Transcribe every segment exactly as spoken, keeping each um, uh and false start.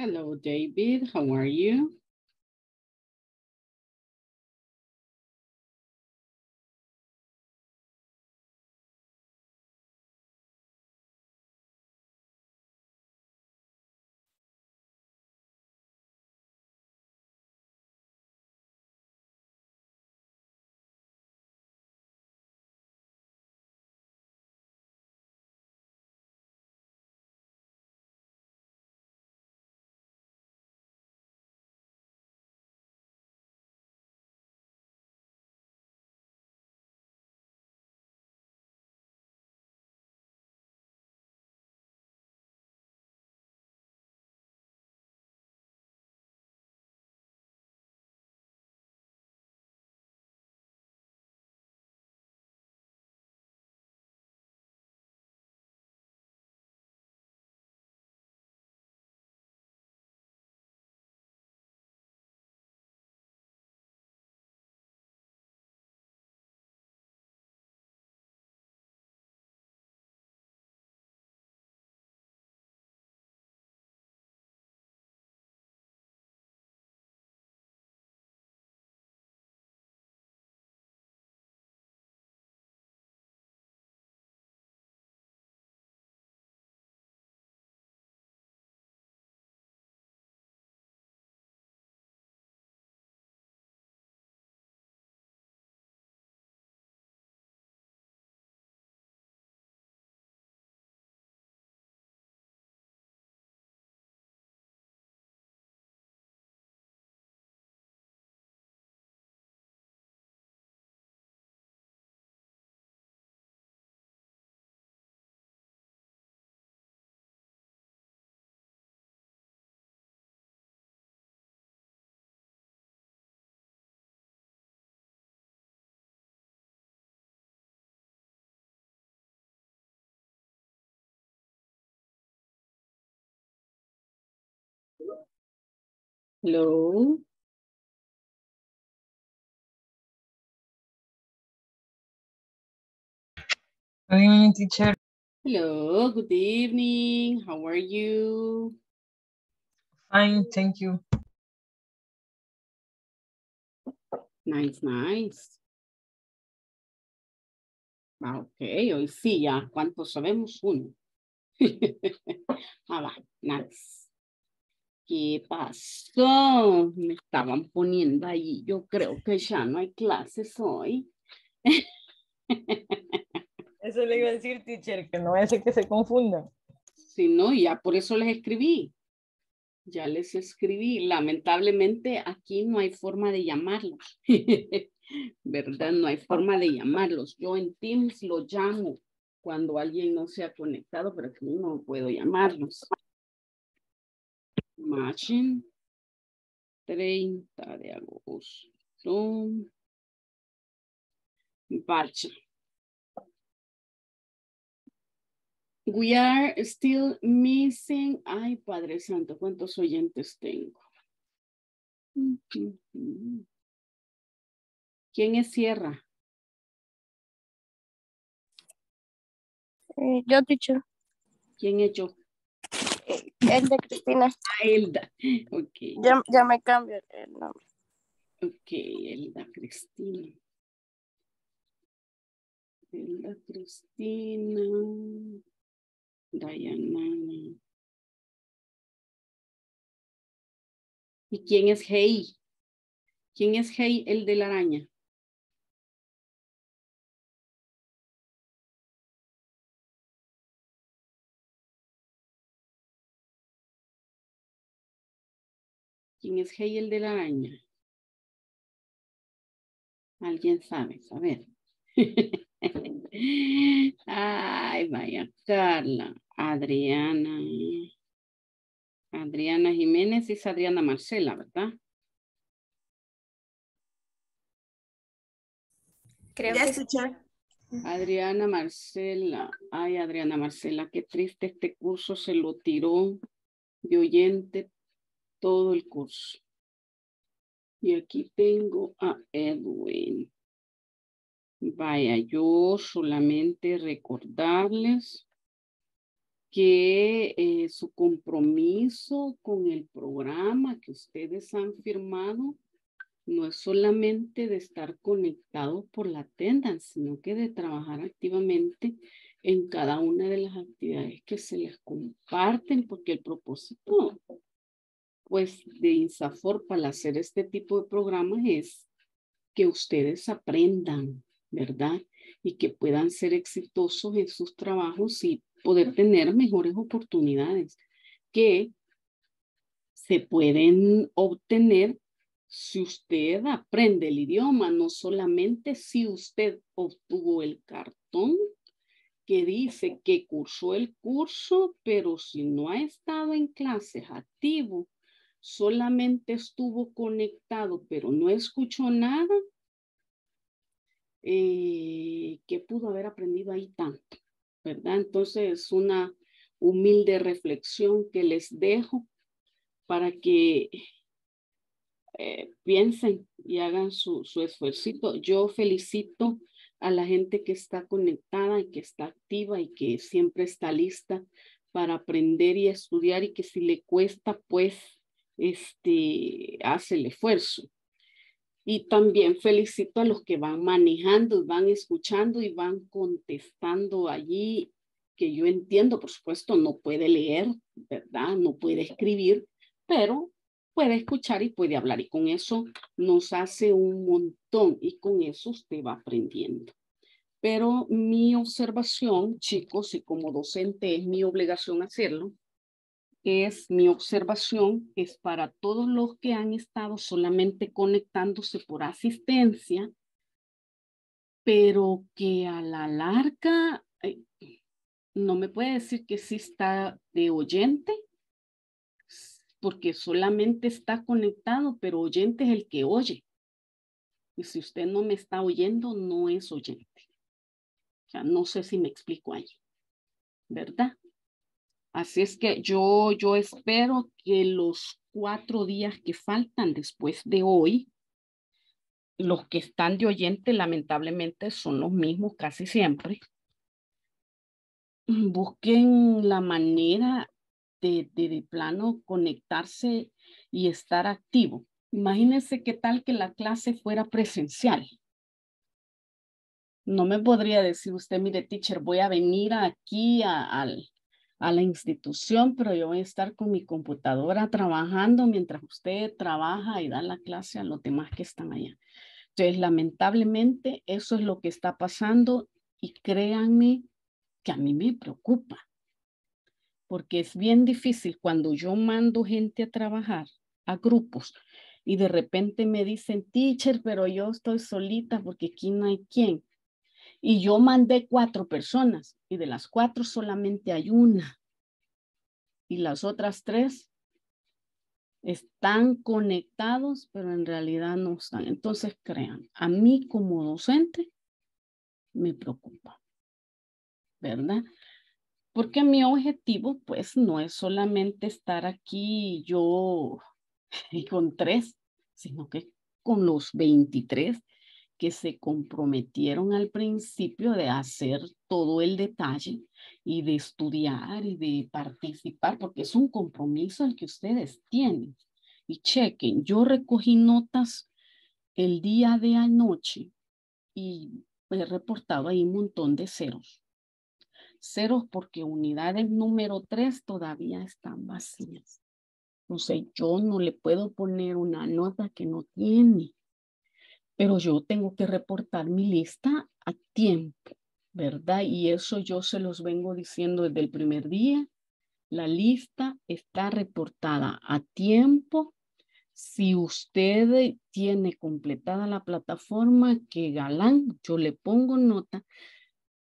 Hello, David. How are you? Hello. Good evening, teacher. Hello, good evening. How are you? Fine, thank you. Nice, nice. Ah, ok, hoy sí ya. ¿Cuánto sabemos? Uno. Ah, va, nice. ¿Qué pasó? Me estaban poniendo ahí. Yo creo que ya no hay clases hoy. Eso le iba a decir, teacher, que no hace que se confundan. Sí, no, ya por eso les escribí. Ya les escribí. Lamentablemente aquí no hay forma de llamarlos. ¿Verdad? No hay forma de llamarlos. Yo en Teams los llamo cuando alguien no se ha conectado, pero aquí no puedo llamarlos. Imagine, treinta de agosto. Bacha. We are still missing. Ay, Padre Santo, ¿cuántos oyentes tengo? ¿Quién es Sierra? Eh, yo, teacher. ¿Quién es yo? El de Cristina. Elda. Okay. Ya, ya me cambio el nombre. Ok, Elda Cristina. Elda Cristina. Diana. ¿Y quién es Hey? ¿Quién es Hey, el de la araña? ¿Quién es Hey, el de la araña? ¿Alguien sabe? A ver. Ay, vaya, Carla. Adriana. Adriana Jiménez es Adriana Marcela, ¿verdad? Creo que escuchar. Adriana Marcela. Ay, Adriana Marcela, qué triste, este curso se lo tiró de oyente todo el curso. Y aquí tengo a Edwin. Vaya, yo solamente recordarles que eh, su compromiso con el programa que ustedes han firmado no es solamente de estar conectados por la attendance, sino que de trabajar activamente en cada una de las actividades que se les comparten, porque el propósito pues de INSAFORP al hacer este tipo de programas es que ustedes aprendan, ¿verdad? Y que puedan ser exitosos en sus trabajos y poder tener mejores oportunidades que se pueden obtener si usted aprende el idioma, no solamente si usted obtuvo el cartón que dice que cursó el curso, pero si no ha estado en clases activo, solamente estuvo conectado, pero no escuchó nada, eh, ¿qué pudo haber aprendido ahí tanto? ¿Verdad? Entonces, una humilde reflexión que les dejo para que eh, piensen y hagan su, su esfuercito. Yo felicito a la gente que está conectada y que está activa y que siempre está lista para aprender y estudiar, y que si le cuesta, pues, este, hace el esfuerzo. Y también felicito a los que van manejando, van escuchando y van contestando allí, que yo entiendo, por supuesto, no puede leer, ¿verdad? No puede escribir, pero puede escuchar y puede hablar, y con eso nos hace un montón, y con eso usted va aprendiendo. Pero mi observación, chicos, y como docente es mi obligación hacerlo, es mi observación, es para todos los que han estado solamente conectándose por asistencia, pero que a la larga, no me puede decir que sí está de oyente, porque solamente está conectado, pero oyente es el que oye. Y si usted no me está oyendo, no es oyente. O sea, no sé si me explico ahí, ¿verdad? Así es que yo, yo espero que los cuatro días que faltan después de hoy, los que están de oyente lamentablemente son los mismos casi siempre, busquen la manera De, de, de plano conectarse y estar activo. Imagínense qué tal que la clase fuera presencial. No me podría decir usted, mire, teacher, voy a venir aquí a, a, a la institución, pero yo voy a estar con mi computadora trabajando mientras usted trabaja y da la clase a los demás que están allá. Entonces, lamentablemente, eso es lo que está pasando, y créanme que a mí me preocupa, porque es bien difícil cuando yo mando gente a trabajar a grupos y de repente me dicen, teacher, pero yo estoy solita porque aquí no hay quien. Y yo mandé cuatro personas y de las cuatro solamente hay una. Y las otras tres están conectados, pero en realidad no están. Entonces, crean, a mí como docente me preocupa, ¿verdad? Porque mi objetivo, pues, no es solamente estar aquí yo y con tres, sino que con los veintitrés que se comprometieron al principio de hacer todo el detalle y de estudiar y de participar, porque es un compromiso el que ustedes tienen. Y chequen, yo recogí notas el día de anoche y he reportado ahí un montón de ceros. Ceros porque unidades número tres todavía están vacías. No sé, yo no le puedo poner una nota que no tiene, pero yo tengo que reportar mi lista a tiempo, ¿verdad? Y eso yo se los vengo diciendo desde el primer día. La lista está reportada a tiempo. Si usted tiene completada la plataforma, que galán, yo le pongo nota.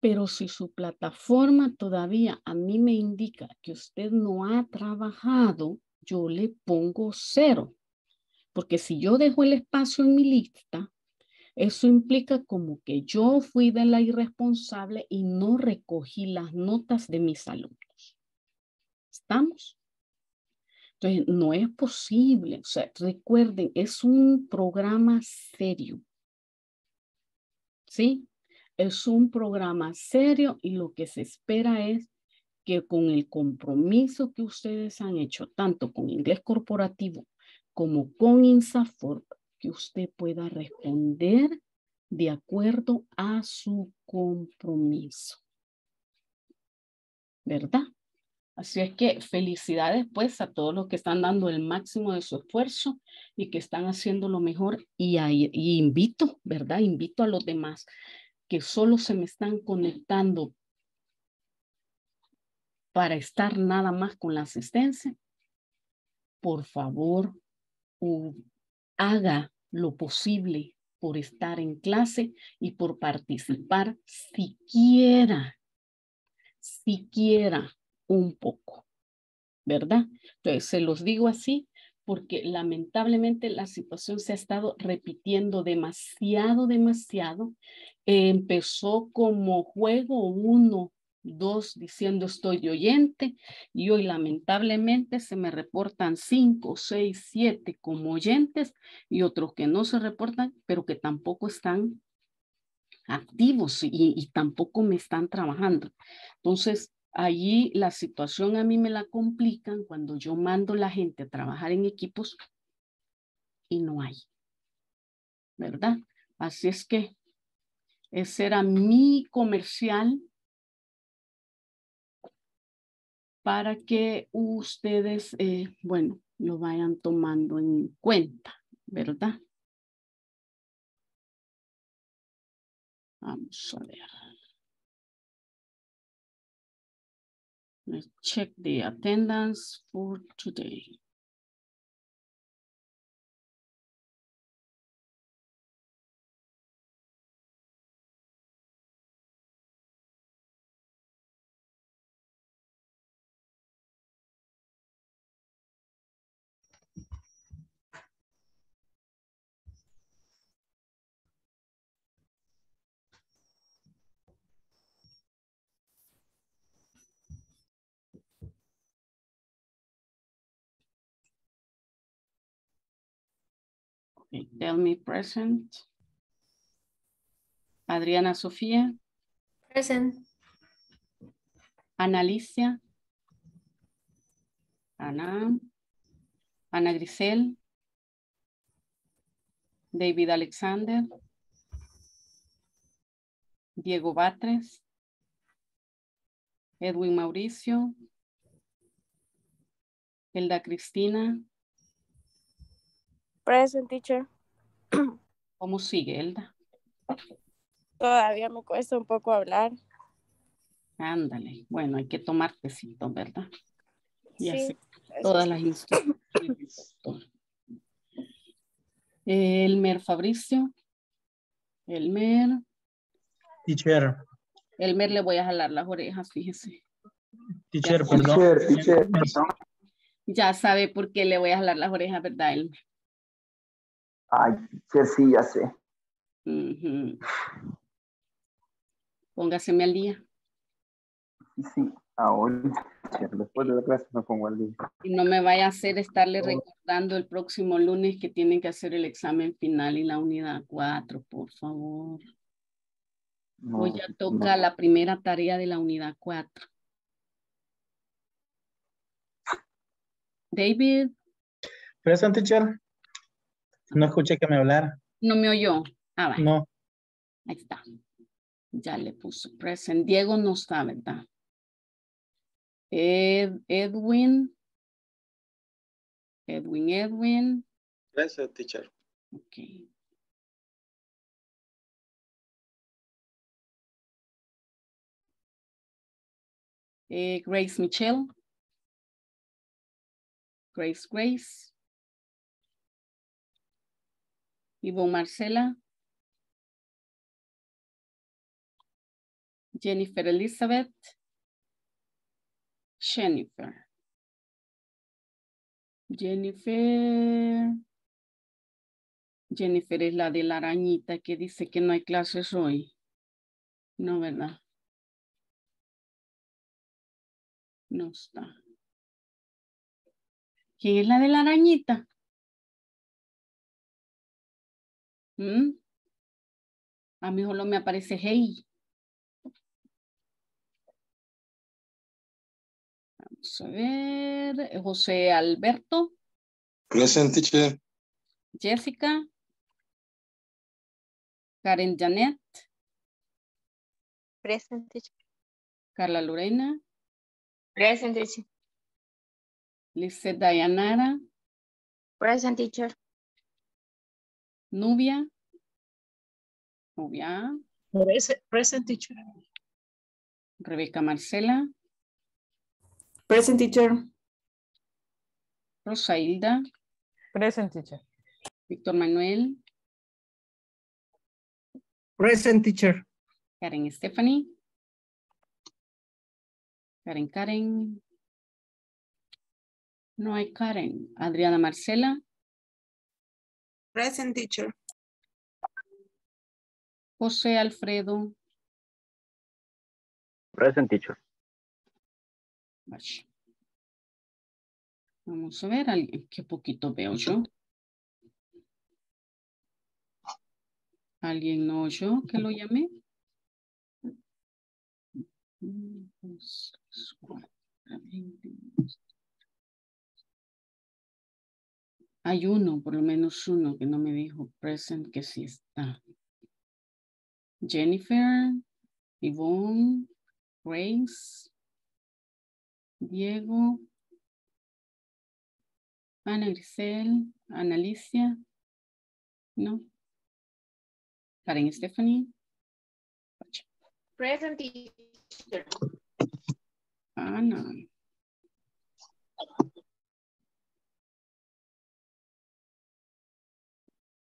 Pero si su plataforma todavía a mí me indica que usted no ha trabajado, yo le pongo cero. Porque si yo dejo el espacio en mi lista, eso implica como que yo fui de la irresponsable y no recogí las notas de mis alumnos. ¿Estamos? Entonces, no es posible. O sea, recuerden, es un programa serio. ¿Sí? Es un programa serio y lo que se espera es que con el compromiso que ustedes han hecho, tanto con Inglés Corporativo como con INSAFORP, que usted pueda responder de acuerdo a su compromiso, ¿verdad? Así es que felicidades pues a todos los que están dando el máximo de su esfuerzo y que están haciendo lo mejor, y, a, y invito, ¿verdad? Invito a los demás que solo se me están conectando para estar nada más con la asistencia. Por favor, uh, haga lo posible por estar en clase y por participar siquiera, siquiera un poco, ¿verdad? Entonces, se los digo así porque lamentablemente la situación se ha estado repitiendo demasiado, demasiado. Eh, empezó como juego uno, dos, diciendo estoy oyente, y hoy lamentablemente se me reportan cinco, seis, siete como oyentes y otros que no se reportan, pero que tampoco están activos y, y tampoco me están trabajando. Entonces, allí la situación a mí me la complican cuando yo mando a la gente a trabajar en equipos y no hay, ¿verdad? Así es que ese era mi comercial para que ustedes, eh, bueno, lo vayan tomando en cuenta, ¿verdad? Vamos a ver. Let's check the attendance for today. Okay, tell me present. Adriana Sofía. Present. Ana Alicia. Ana. Ana Grisel. David Alexander. Diego Batres. Edwin Mauricio. Elda Cristina. Present, teacher. ¿Cómo sigue, Elda? Todavía me cuesta un poco hablar. Ándale. Bueno, hay que tomar tecito, ¿verdad? Y sí, así, todas las instrucciones. Elmer Fabricio. Elmer. Teacher. Elmer, le voy a jalar las orejas, fíjese. Teacher, perdón. Teacher, teacher, perdón. Ya sabe por qué le voy a jalar las orejas, ¿verdad, Elmer? Ay, que sí, ya sé. Uh-huh. Póngaseme al día. Sí, ahora. Después de la clase me pongo al día. Y no me vaya a hacer estarle recordando el próximo lunes que tienen que hacer el examen final y la unidad cuatro, por favor. No, hoy ya toca no. La primera tarea de la unidad cuatro. David. Present, teacher. No escuché que me hablara. No me oyó. Ah, vale. No. Ahí está. Ya le puse present. Diego no está, ¿verdad? Ed, Edwin. Edwin, Edwin. Present, teacher. Ok. Eh, Grace Michelle. Grace, Grace. Ivonne Marcela. Jennifer Elizabeth. Jennifer. Jennifer. Jennifer es la de la arañita que dice que no hay clases hoy. No, ¿verdad? No está. ¿Quién es la de la arañita? ¿Mm? A mí solo me aparece hey. Vamos a ver. José Alberto. Present, teacher. Jessica. Karen Janet. Present, teacher. Carla Lorena. Present, teacher. Lizeth Dayanara. Present, teacher. Nubia. Nubia. Present, teacher. Rebeca Marcela. Present, teacher. Rosa Hilda. Present, teacher. Víctor Manuel. Present, teacher. Karen Stephanie. Karen Karen. No hay Karen. Adriana Marcela. Present, teacher. José Alfredo. Present, teacher. Vamos a ver, alguien que poquito veo yo. ¿Alguien no oyó que lo llamé? Hay uno, por lo menos uno, que no me dijo present, que sí está. Jennifer, Yvonne, Grace, Diego, Ana Grisel, Ana Alicia, no, Karen Stephanie. Present, teacher. Ana.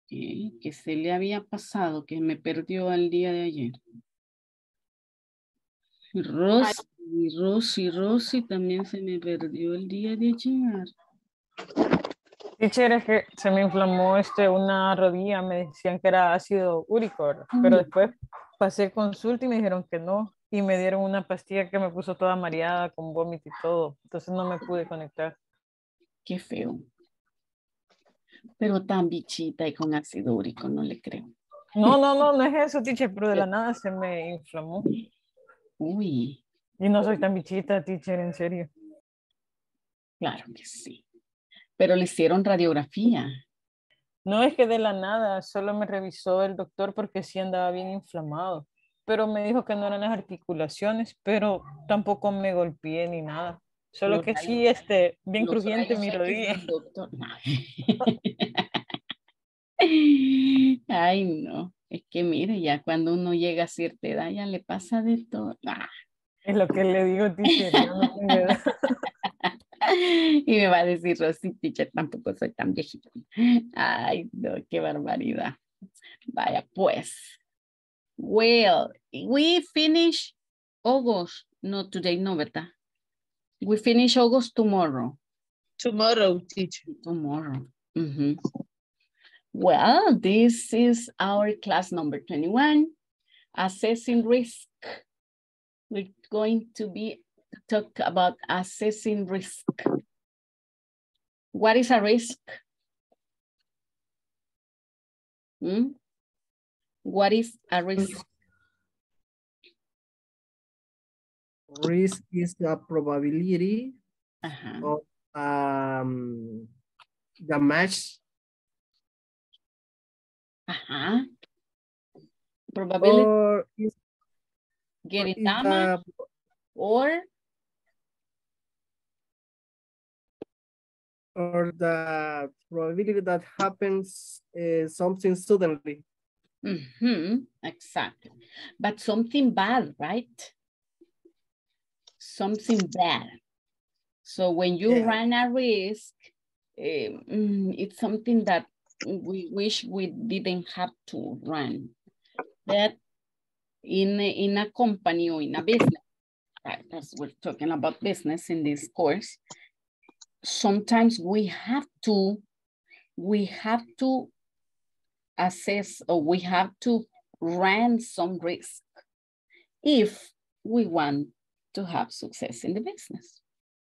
Okay, que se le había pasado, que me perdió al día de ayer. Rosy, Rosy, Rosy también se me perdió el día de ayer. Teacher, es que se me inflamó este, una rodilla, me decían que era ácido úrico, ¿verdad? Pero después pasé consulta y me dijeron que no, y me dieron una pastilla que me puso toda mareada con vómito y todo, entonces no me pude conectar. Qué feo. Pero tan bichita y con ácido úrico, no le creo. No, no, no, no es eso, teacher, pero de la nada se me inflamó. Uy. Y no soy tan bichita, teacher, en serio. Claro que sí. Pero le hicieron radiografía. No, es que de la nada, solo me revisó el doctor porque sí andaba bien inflamado. Pero me dijo que no eran las articulaciones, pero tampoco me golpeé ni nada. Solo los que rayos, sí, este, bien crujiente mi rodilla. Doctor, no. Ay, no. Es que mire, ya cuando uno llega a cierta edad, ya le pasa de todo. Ah. Es lo que le digo, teacher. No, no tengo edad. Y me va a decir, Rosy, teacher, tampoco soy tan viejita. Ay, no, qué barbaridad. Vaya, pues. Well, we finish August. No, today no, ¿verdad? We finish August tomorrow. Tomorrow, teacher. Tomorrow. Mm-hmm. Well, this is our class number twenty-one, assessing risk. We're going to be talk about assessing risk. What is a risk? Hmm? What is a risk? Risk is the probability uh-huh. of um, damage. Uh-huh. Probability or is, getting damage the, or or the probability that happens uh, something suddenly. Mm-hmm. Exactly. But something bad, right? Something bad. So when you yeah. run a risk, uh, it's something that we wish we didn't have to run. That in, in a company or in a business, right, as we're talking about business in this course, sometimes we have to, we have to assess or we have to run some risk if we want to have success in the business.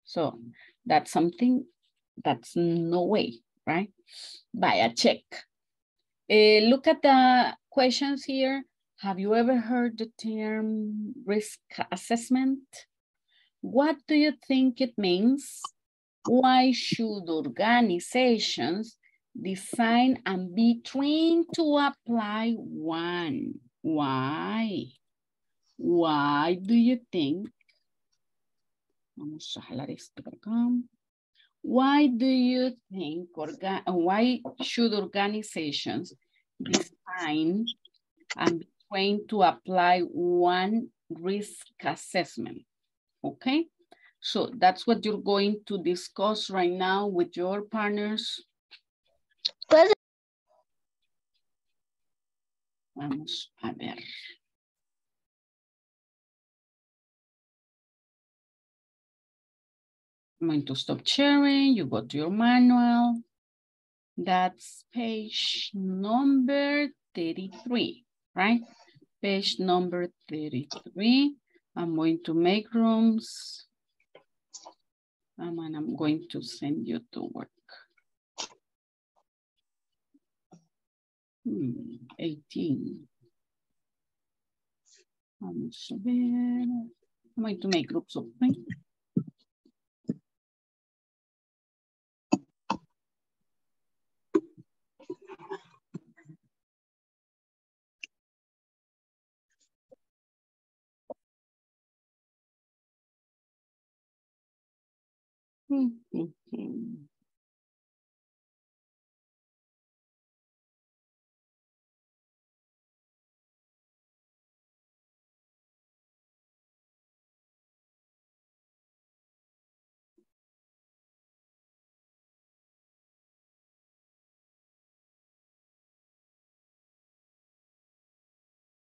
So that's something that's no way, right? By a check. Uh, look at the questions here. Have you ever heard the term risk assessment? What do you think it means? Why should organizations design and be trained to apply one? Why? Why do you think? Vamos a jalar esto por acá. Why do you think, orga why should organizations design and be trained to apply one risk assessment? Okay, so that's what you're going to discuss right now with your partners. Present. Vamos a ver. I'm going to stop sharing. You go to your manual. That's page number thirty-three, right? Page number thirty-three. I'm going to make rooms. Um, and I'm going to send you to work. Hmm, eighteen. I'm going to make groups of things.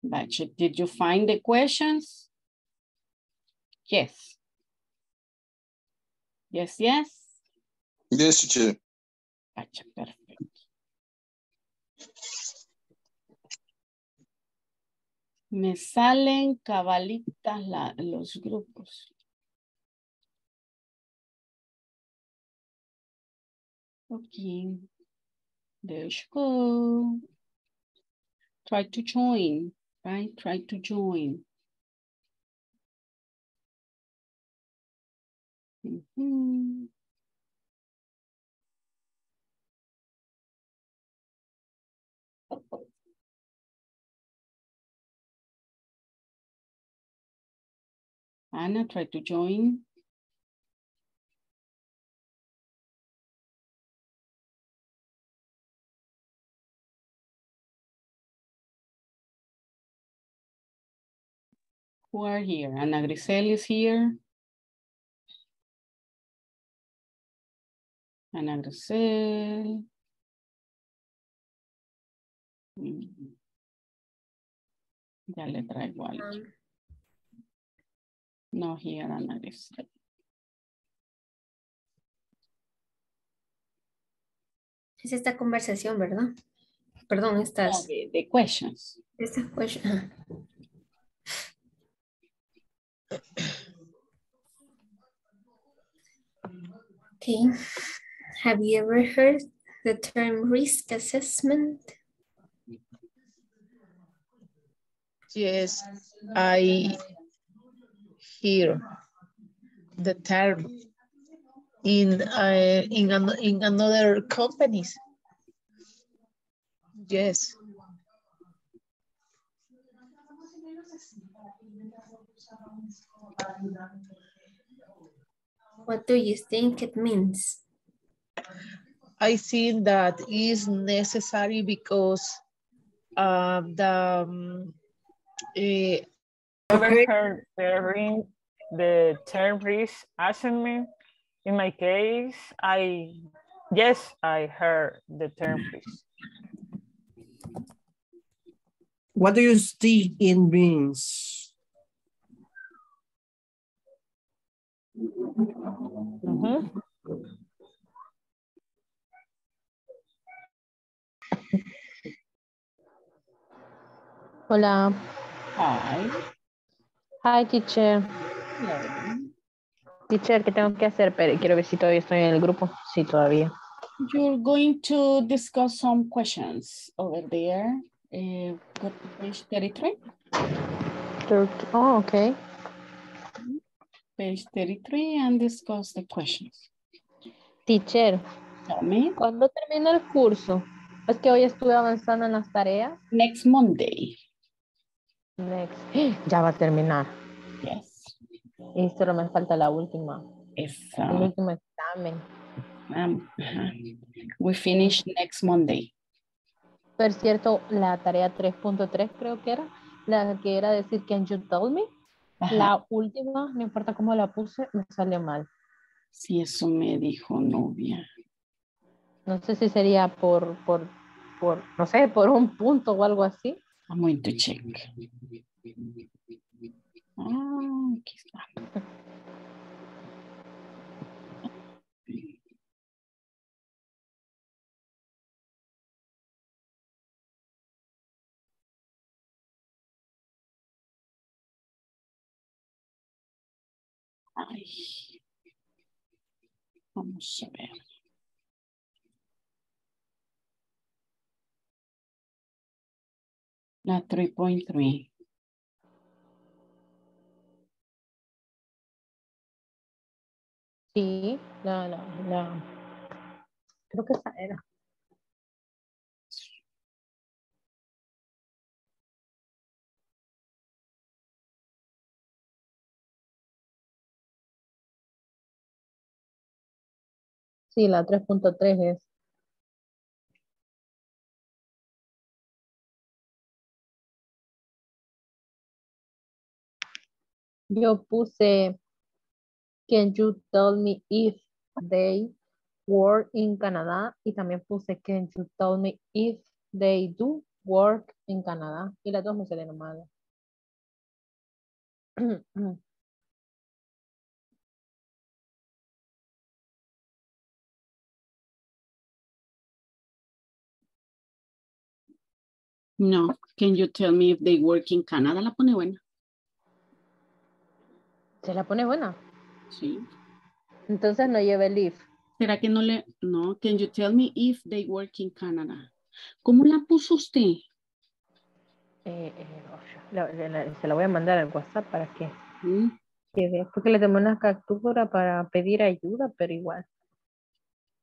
Bacha, did you find the questions? Yes. Yes, yes. Yes, teacher. Gotcha, perfect. Me salen cabalitas la, los grupos. Okay. There you go. Try to join, right? Try to join. Mm-hmm. Anna, try to join. Who are here? Ana Grisel is here. Ana Grisel. Ya le traigo algo. No, here, Ana Grisel. Es esta conversación, ¿verdad? Perdón, estas. No, de, de questions. Estas questions. Okay. Have you ever heard the term risk assessment? Yes, I hear the term in uh, in an, in another companies. Yes. What do you think it means? I think that is necessary because uh, the um, eh, overhearing the term risk assessment. In my case, I yes, I heard the term risk. What do you think it means? Mm-hmm. Hola. Hi. Hi, teacher. Hello. Teacher, ¿qué tengo que hacer? Pero quiero ver si todavía estoy en el grupo. Sí, todavía. You're going to discuss some questions over there. Uh, go to page thirty-three. thirty, oh, okay. page thirty-three and discuss the questions. Teacher, ¿cuándo termina el curso? Es que hoy estuve avanzando en las tareas. Next Monday. Next. Ya va a terminar. Yes. Y solo me falta la última. Exacto. El último examen. Um, we finish next Monday. Por cierto, la tarea tres punto tres creo que era, la que era decir can you tell me, ajá, la última, no importa cómo la puse, me salió mal. Sí, eso me dijo Nubia. No sé si sería por, por, por, no sé, por un punto o algo así. I'm going to check. Ah, aquí está. Ay, vamos a ver. La tres punto tres. Sí, no, no, no. Creo que esa era. Sí, la tres punto tres es. Yo puse, can you tell me if they work in Canada? Y también puse, can you tell me if they do work in Canada? Y las dos me salen mal. No, can you tell me if they work in Canada? La pone buena. ¿Se la pone buena? Sí. Entonces no lleve el if. ¿Será que no le...? No, can you tell me if they work in Canada? ¿Cómo la puso usted? Eh, eh, la, la, la, se la voy a mandar al WhatsApp para que... ¿Mm? que porque le tomé una captura para pedir ayuda, pero igual.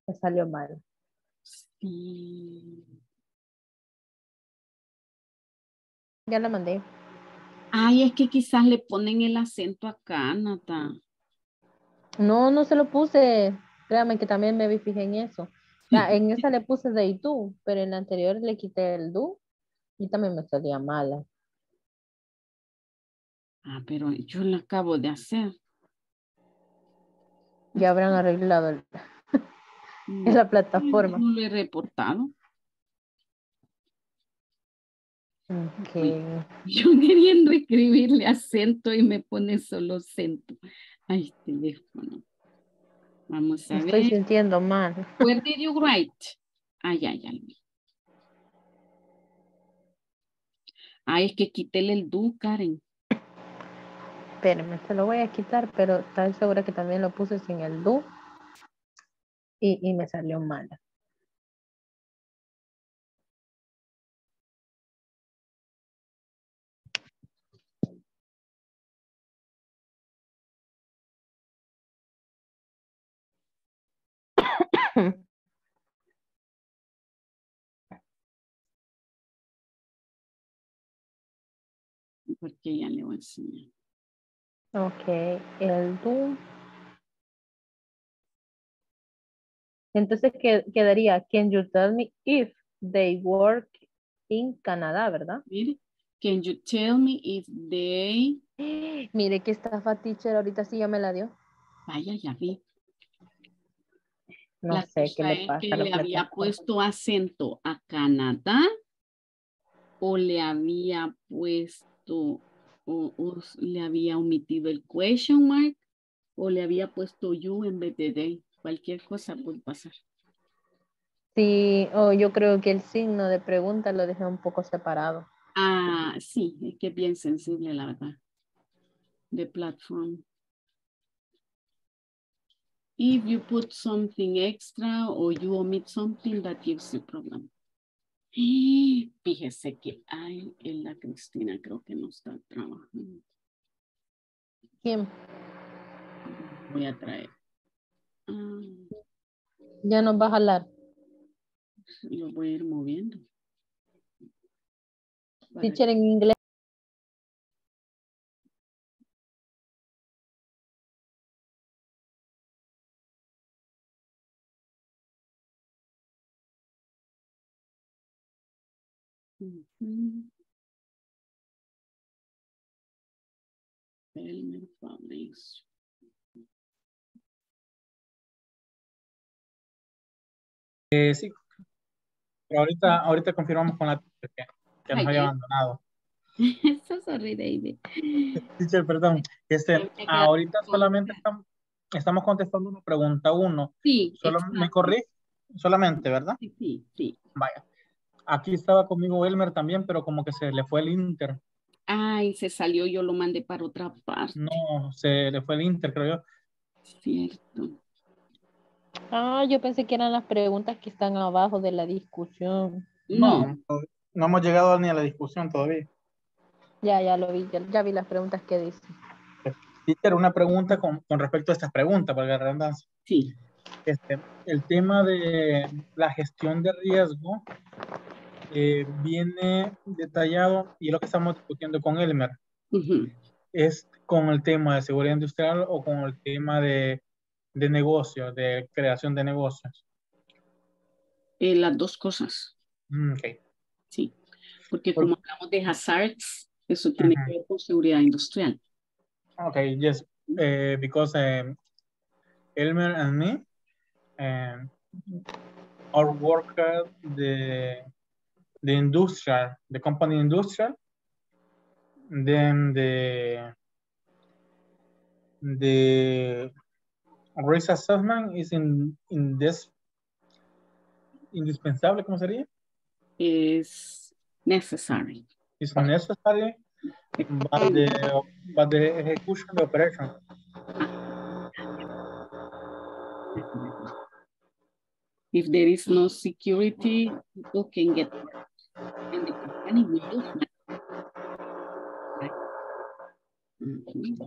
Me salió mal. Sí... Ya la mandé. Ay, es que quizás le ponen el acento acá, Nata. No, no se lo puse. Créame que también me fijé en eso. La, en esa le puse they do, pero en la anterior le quité el do y también me salía mala. Ah, pero yo la acabo de hacer. Ya habrán arreglado el, no, en la plataforma. No lo he reportado. Okay. Yo queriendo escribirle acento y me pone solo acento. Ay, teléfono. Vamos a me ver. Estoy sintiendo mal. Where did you write? Ay, ay, ay. Ay, es que quítele el do, Karen. Espérame, se lo voy a quitar, pero estoy segura que también lo puse sin el do. Y, y me salió mala. Porque ya le voy a enseñar. Ok, el do. Entonces ¿qué, quedaría, can you tell me if they work in Canada, ¿verdad? Mire, can you tell me if they... Mire que estafa, teacher, ahorita sí ya me la dio. Vaya, ya vi. No la sé qué le pasa. Que le había puesto acento a Canadá o le había puesto o, o le había omitido el question mark o le había puesto you en vez de they. Cualquier cosa puede pasar. Sí, o oh, yo creo que el signo de pregunta lo dejé un poco separado. Ah, sí, es que es bien sensible la verdad. The platform. If you put something extra or you omit something, that gives you problem. Y fíjese que hay en la Cristina, creo que no está trabajando. ¿Quién? Voy a traer. Um, ya nos va a jalar. Lo voy a ir moviendo. Teacher en inglés. Mm-hmm. Element families. Eh, sí, pero ahorita, ahorita confirmamos con la que, que nos había abandonado. Eso, sorry, David. Teacher, perdón. Este, ahorita solamente estamos, estamos contestando una pregunta uno. Sí. Solo, me corrí solamente, ¿verdad? Sí, sí, sí. Vaya. Aquí estaba conmigo Elmer también, pero como que se le fue el Inter. Ay, se salió, yo lo mandé para otra parte. No, se le fue el Inter, creo yo. Cierto. Ah, yo pensé que eran las preguntas que están abajo de la discusión. No, no, no hemos llegado ni a la discusión todavía. Ya, ya lo vi, ya, ya vi las preguntas que dicen. Peter, una pregunta con, con respecto a estas preguntas, para la redundancia. Sí. Este, el tema de la gestión de riesgo eh, viene detallado, y es lo que estamos discutiendo con Elmer. Uh-huh. Es con el tema de seguridad industrial o con el tema de de negocios, de creación de negocios. Eh, las dos cosas. Mm, okay. Sí, porque como hablamos de hazards, eso tiene uh-huh. que ver con seguridad industrial. Okay, yes, uh, because um, Elmer and me um, are work at the the industrial, the company industrial, then the the risk assessment is in, in this indispensable, ¿cómo sería? Is necessary. It's necessary, but the, but the execution, the operation. If there is no security, you can get hurt. And the company will do that. Okay.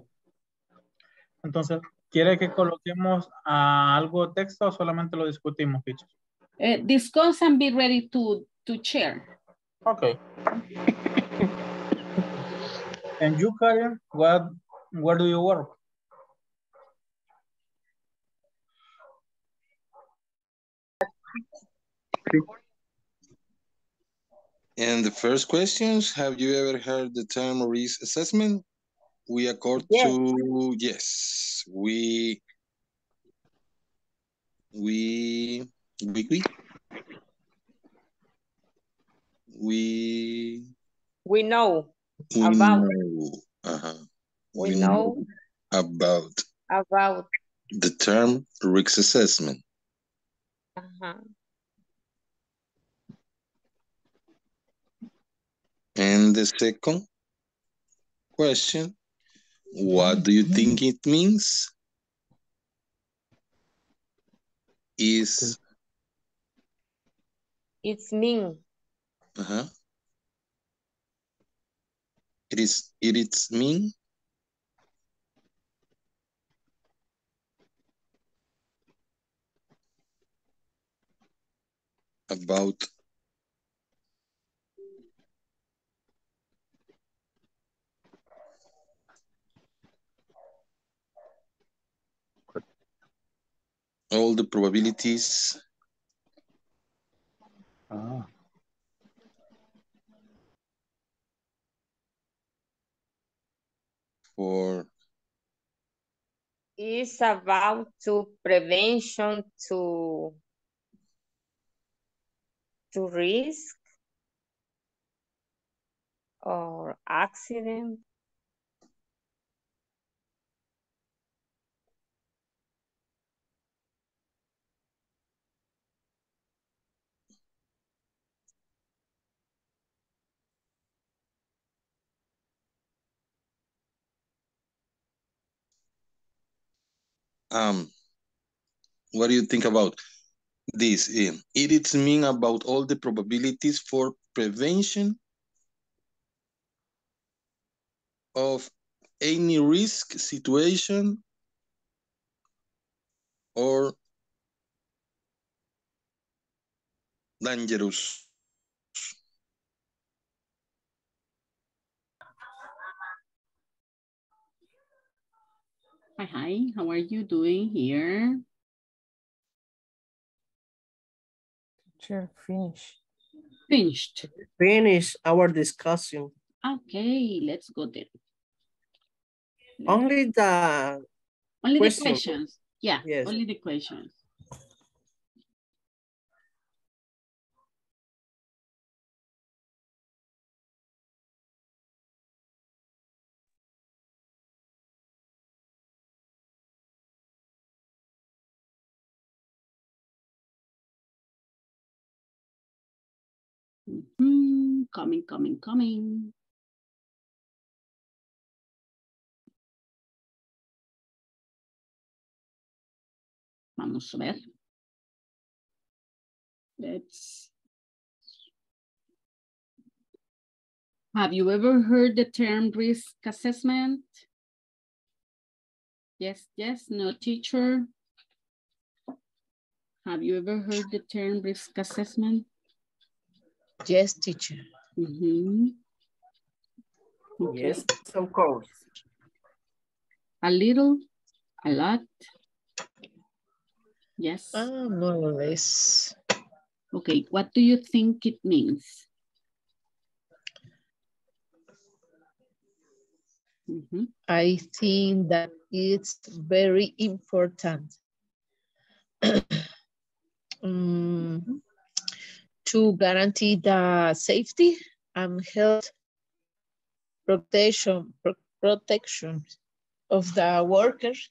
Entonces, ¿quiere que coloquemos a algo texto o solamente lo discutimos, Pichu? Uh, discuss and be ready to, to share. Okay. And you, Karen, what, where do you work? And the first questions, have you ever heard the term risk assessment? We accord yes. to, yes, we, we, we, we, we know we about, know, uh-huh. we, we know, know about, about the term risk assessment. Uh-huh. And the second question. What do you think it means? Is it's mean. Uh-huh. It is it is mean. About all the probabilities. Ah. For it's about to prevention to to risk or accident. Um, what do you think about this? It is mean about all the probabilities for prevention of any risk situation or dangerous? Hi, hi, how are you doing here? Teacher, finish. Finished. Finish our discussion. Okay, let's go there. Only the Only question. the questions. Yeah, yes. Only the questions. Mm-hmm. Coming, coming, coming. Vamos a ver. Let's. Have you ever heard the term risk assessment? Yes, yes, no, teacher. Have you ever heard the term risk assessment? Yes, teacher. Mm-hmm. Okay. Yes, of course. A little, a lot. Yes. Uh, more or less. Okay, what do you think it means? Mm-hmm. I think that it's very important um, to guarantee the safety and health protection, pro protection of the workers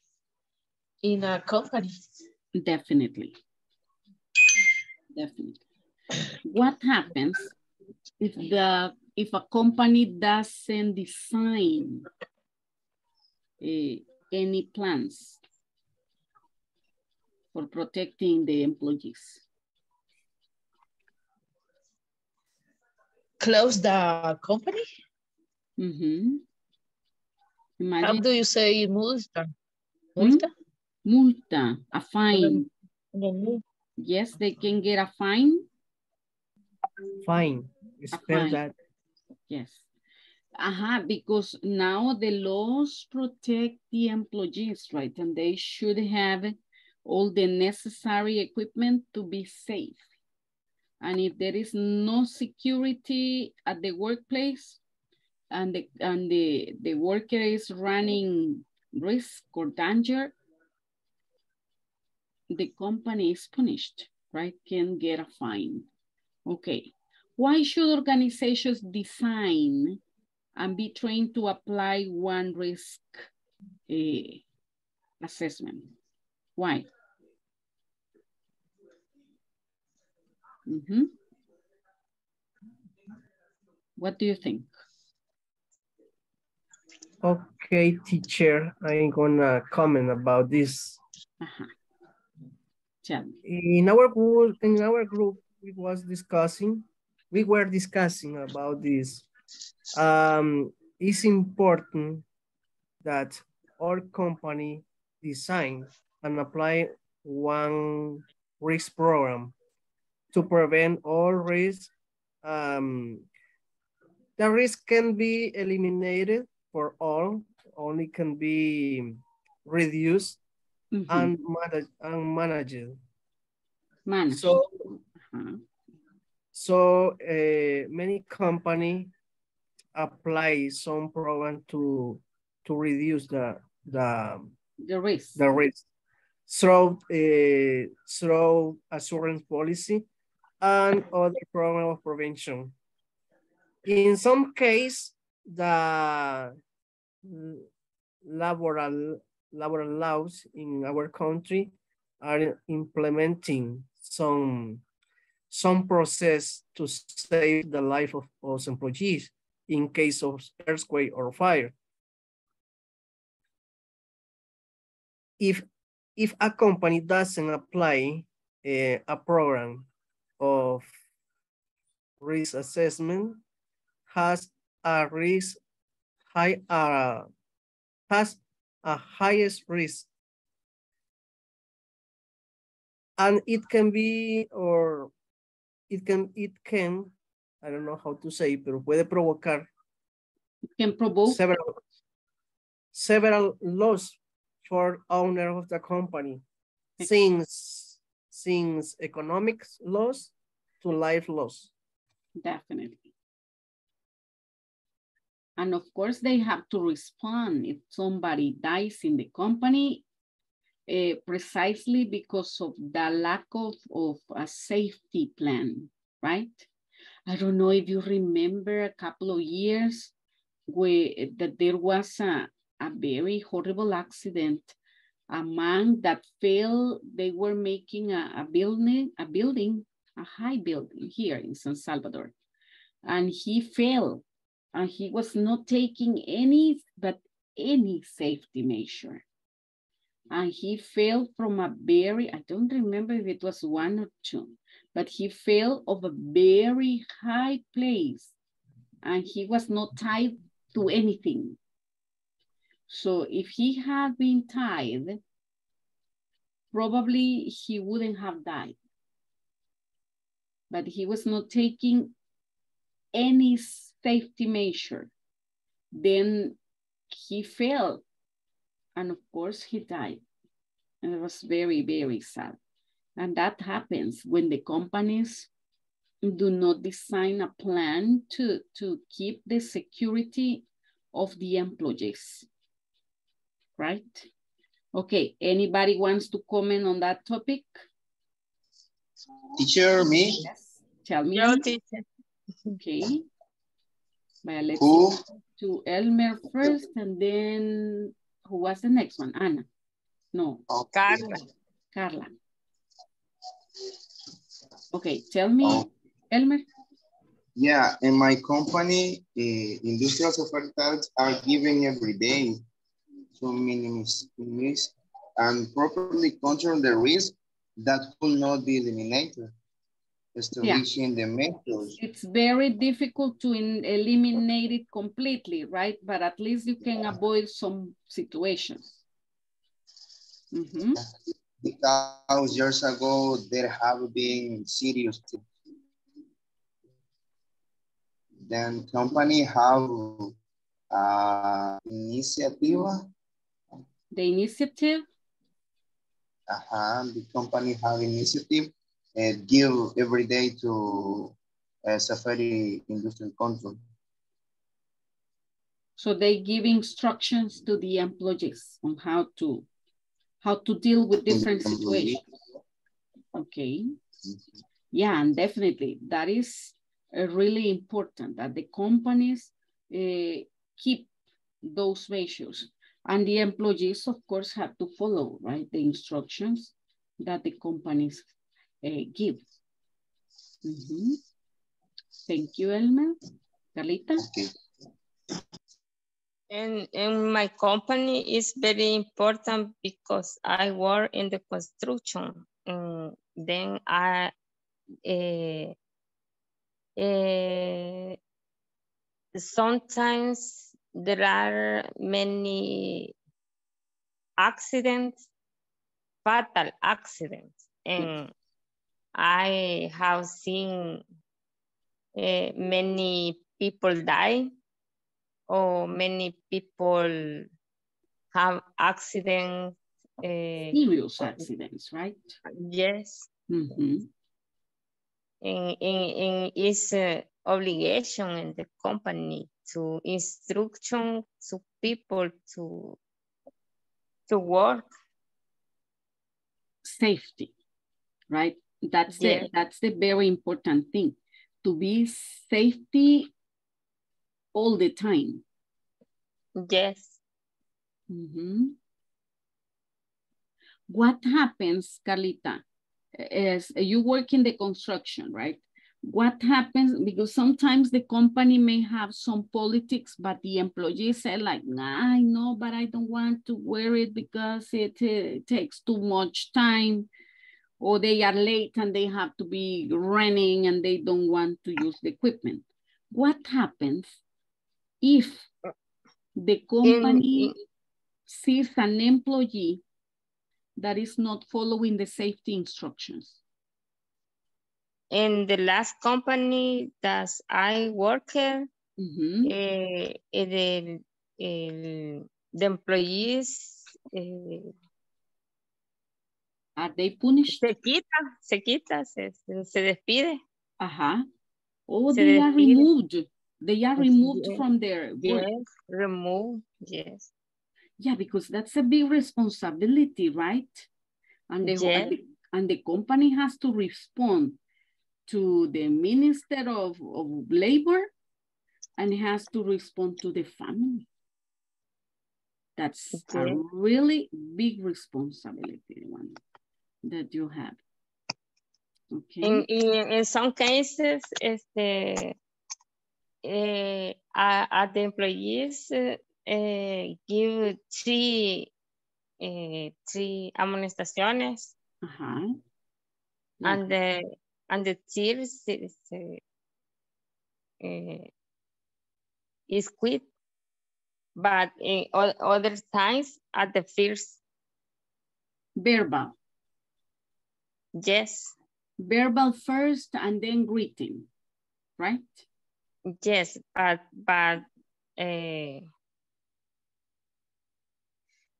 in a company. Definitely. Definitely. What happens if the if a company doesn't design uh, any plans for protecting the employees? Close the company? Mm-hmm. Imagine. How do you say multa? Multa? Hmm? Multa, a fine. Mm-hmm. Yes, they can get a fine. Fine. A spell fine. That. Yes. Uh-huh, because now the laws protect the employees, right? And they should have all the necessary equipment to be safe. And if there is no security at the workplace and the, and the, the worker is running risk or danger, the company is punished, right? Can get a fine. Okay. Why should organizations design and be trained to apply one risk uh, assessment? Why? Mm-hmm. What do you think? Okay, teacher, I'm gonna comment about this. Uh-huh. In our group, in our group, we was discussing, we were discussing about this. Um, it's important that our company design and apply one risk program to prevent all risk. Um, the risk can be eliminated for all, only can be reduced. Mm-hmm. And manage and manage. Manage. So, uh-huh. so uh, many company apply some program to to reduce the the the risk the risk through uh, through assurance policy and other program of prevention. In some case, the laboral Labor laws in our country are implementing some, some process to save the life of, of employees in case of earthquake or fire. If, if a company doesn't apply uh, a program of risk assessment, has a risk high, uh, has a highest risk And it can be, or it can, it can, I don't know how to say, pero puede provocar. It can provoke several, several laws for owner of the company, since, since economic loss to life loss. Definitely. And of course they have to respond if somebody dies in the company, uh, precisely because of the lack of, of a safety plan, right? I don't know if you remember a couple of years where that there was a, a very horrible accident. A man that fell, they were making a, a building, a building, a high building here in San Salvador, and he fell. And he was not taking any, but any safety measure. And he fell from a very, I don't remember if it was one or two, but he fell off a very high place and he was not tied to anything. So if he had been tied, probably he wouldn't have died, but he was not taking any safety measure. Then he fell and of course he died. And it was very, very sad. And that happens when the companies do not design a plan to, to keep the security of the employees, right? Okay, anybody wants to comment on that topic? Teacher, me? Yes, tell me. No, teacher. Okay. Well, let's go to Elmer first, and then who was the next one? Anna. No. Oh, Carla. Carla. Okay, tell me, oh. Elmer. Yeah, in my company, the industrial safety tasks are given every day to minimize and properly control the risk that could not be eliminated. Establishing yeah. the measures. It's very difficult to in, eliminate it completely, right? But at least you can yeah. avoid some situations. Mm-hmm. Because years ago, there have been serious things. Then company have uh, initiative. The initiative? Uh-huh, the company have initiative. Uh, give every day to uh, safety industrial control. So they give instructions to the employees on how to how to deal with different situations. Okay. Mm-hmm. Yeah, and definitely that is uh, really important that the companies uh, keep those measures, and the employees, of course, have to follow right the instructions that the companies Uh, give. Mm-hmm. Thank you, Elmer. Carlita? Okay. And, and my company is very important because I work in the construction. And then I uh, uh, sometimes there are many accidents, fatal accidents. And I have seen uh, many people die or many people have accidents. Uh, Serious accidents, right? Yes. Mm-hmm. And, and, and it's an obligation in the company to instruction to people to, to work. Safety, right? That's yeah. the that's the very important thing, to be safety all the time. Yes. Mm-hmm. What happens, Carlita, is you work in the construction, right? What happens, because sometimes the company may have some politics, but the employees say like, nah, I know, but I don't want to wear it because it, it takes too much time. Or they are late and they have to be running and they don't want to use the equipment. What happens if the company sees an employee that is not following the safety instructions. In the last company that I worked, mm-hmm. uh, the, uh, the employees, uh, are they punished? Se quita, se quita, se, se despide. Ajá. Oh, se they despide. Are removed. They are removed yes. from their work. Yes, removed, yes. Yeah, because that's a big responsibility, right? And the, yes. and the company has to respond to the Minister of, of Labor and has to respond to the family. That's okay. a really big responsibility one that you have. Okay. In, in, in some cases, este, eh, are, are the employees uh, eh, give three, eh, three amonestaciones. Uh-huh. Yeah. And the and the tears is, uh, is quit. But in all other times at the first. Verbal. Yes. Verbal first and then greeting, right? Yes, but, but eh,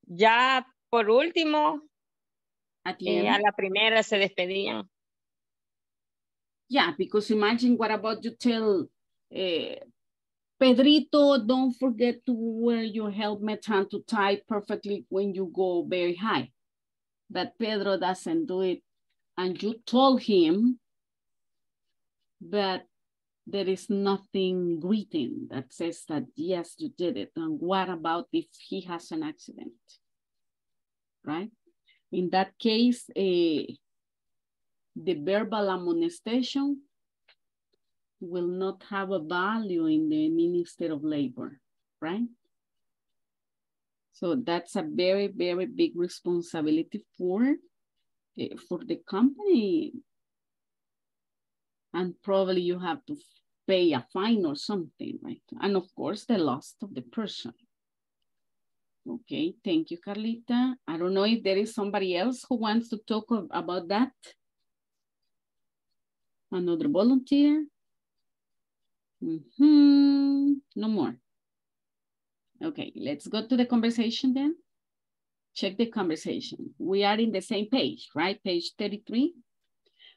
ya por último, at the eh, a la primera se despedían. Yeah, because imagine what about you tell eh, Pedrito, don't forget to wear your helmet and to tie perfectly when you go very high. But Pedro doesn't do it. And you told him, but there is nothing greeting that says that, yes, you did it. And what about if he has an accident, right? In that case, eh, the verbal amonestation will not have a value in the Minister of Labor, right? So that's a very, very big responsibility for, uh, for the company. And probably you have to pay a fine or something, right? And of course, the loss of the person. Okay, thank you, Carlita. I don't know if there is somebody else who wants to talk about that. Another volunteer? Mm-hmm. No more. Okay, let's go to the conversation then. Check the conversation. We are in the same page, right? Page thirty-three.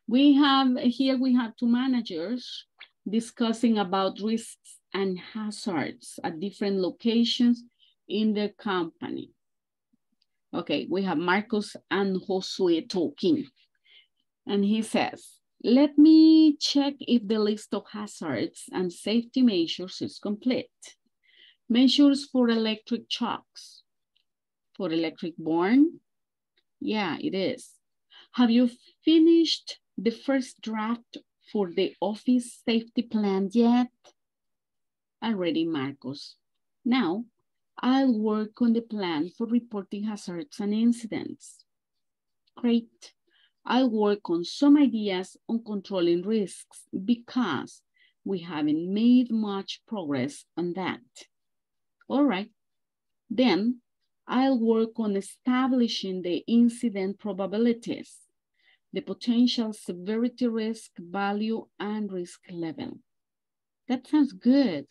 We have, here we have two managers discussing about risks and hazards at different locations in the company. Okay, we have Marcos and Josué talking. And he says, let me check if the list of hazards and safety measures is complete. Measures for electric shocks. For electric burn? Yeah, it is. Have you finished the first draft for the office safety plan yet? Already, Marcos. Now, I'll work on the plan for reporting hazards and incidents. Great. I'll work on some ideas on controlling risks because we haven't made much progress on that. All right, then I'll work on establishing the incident probabilities, the potential severity risk value and risk level. That sounds good.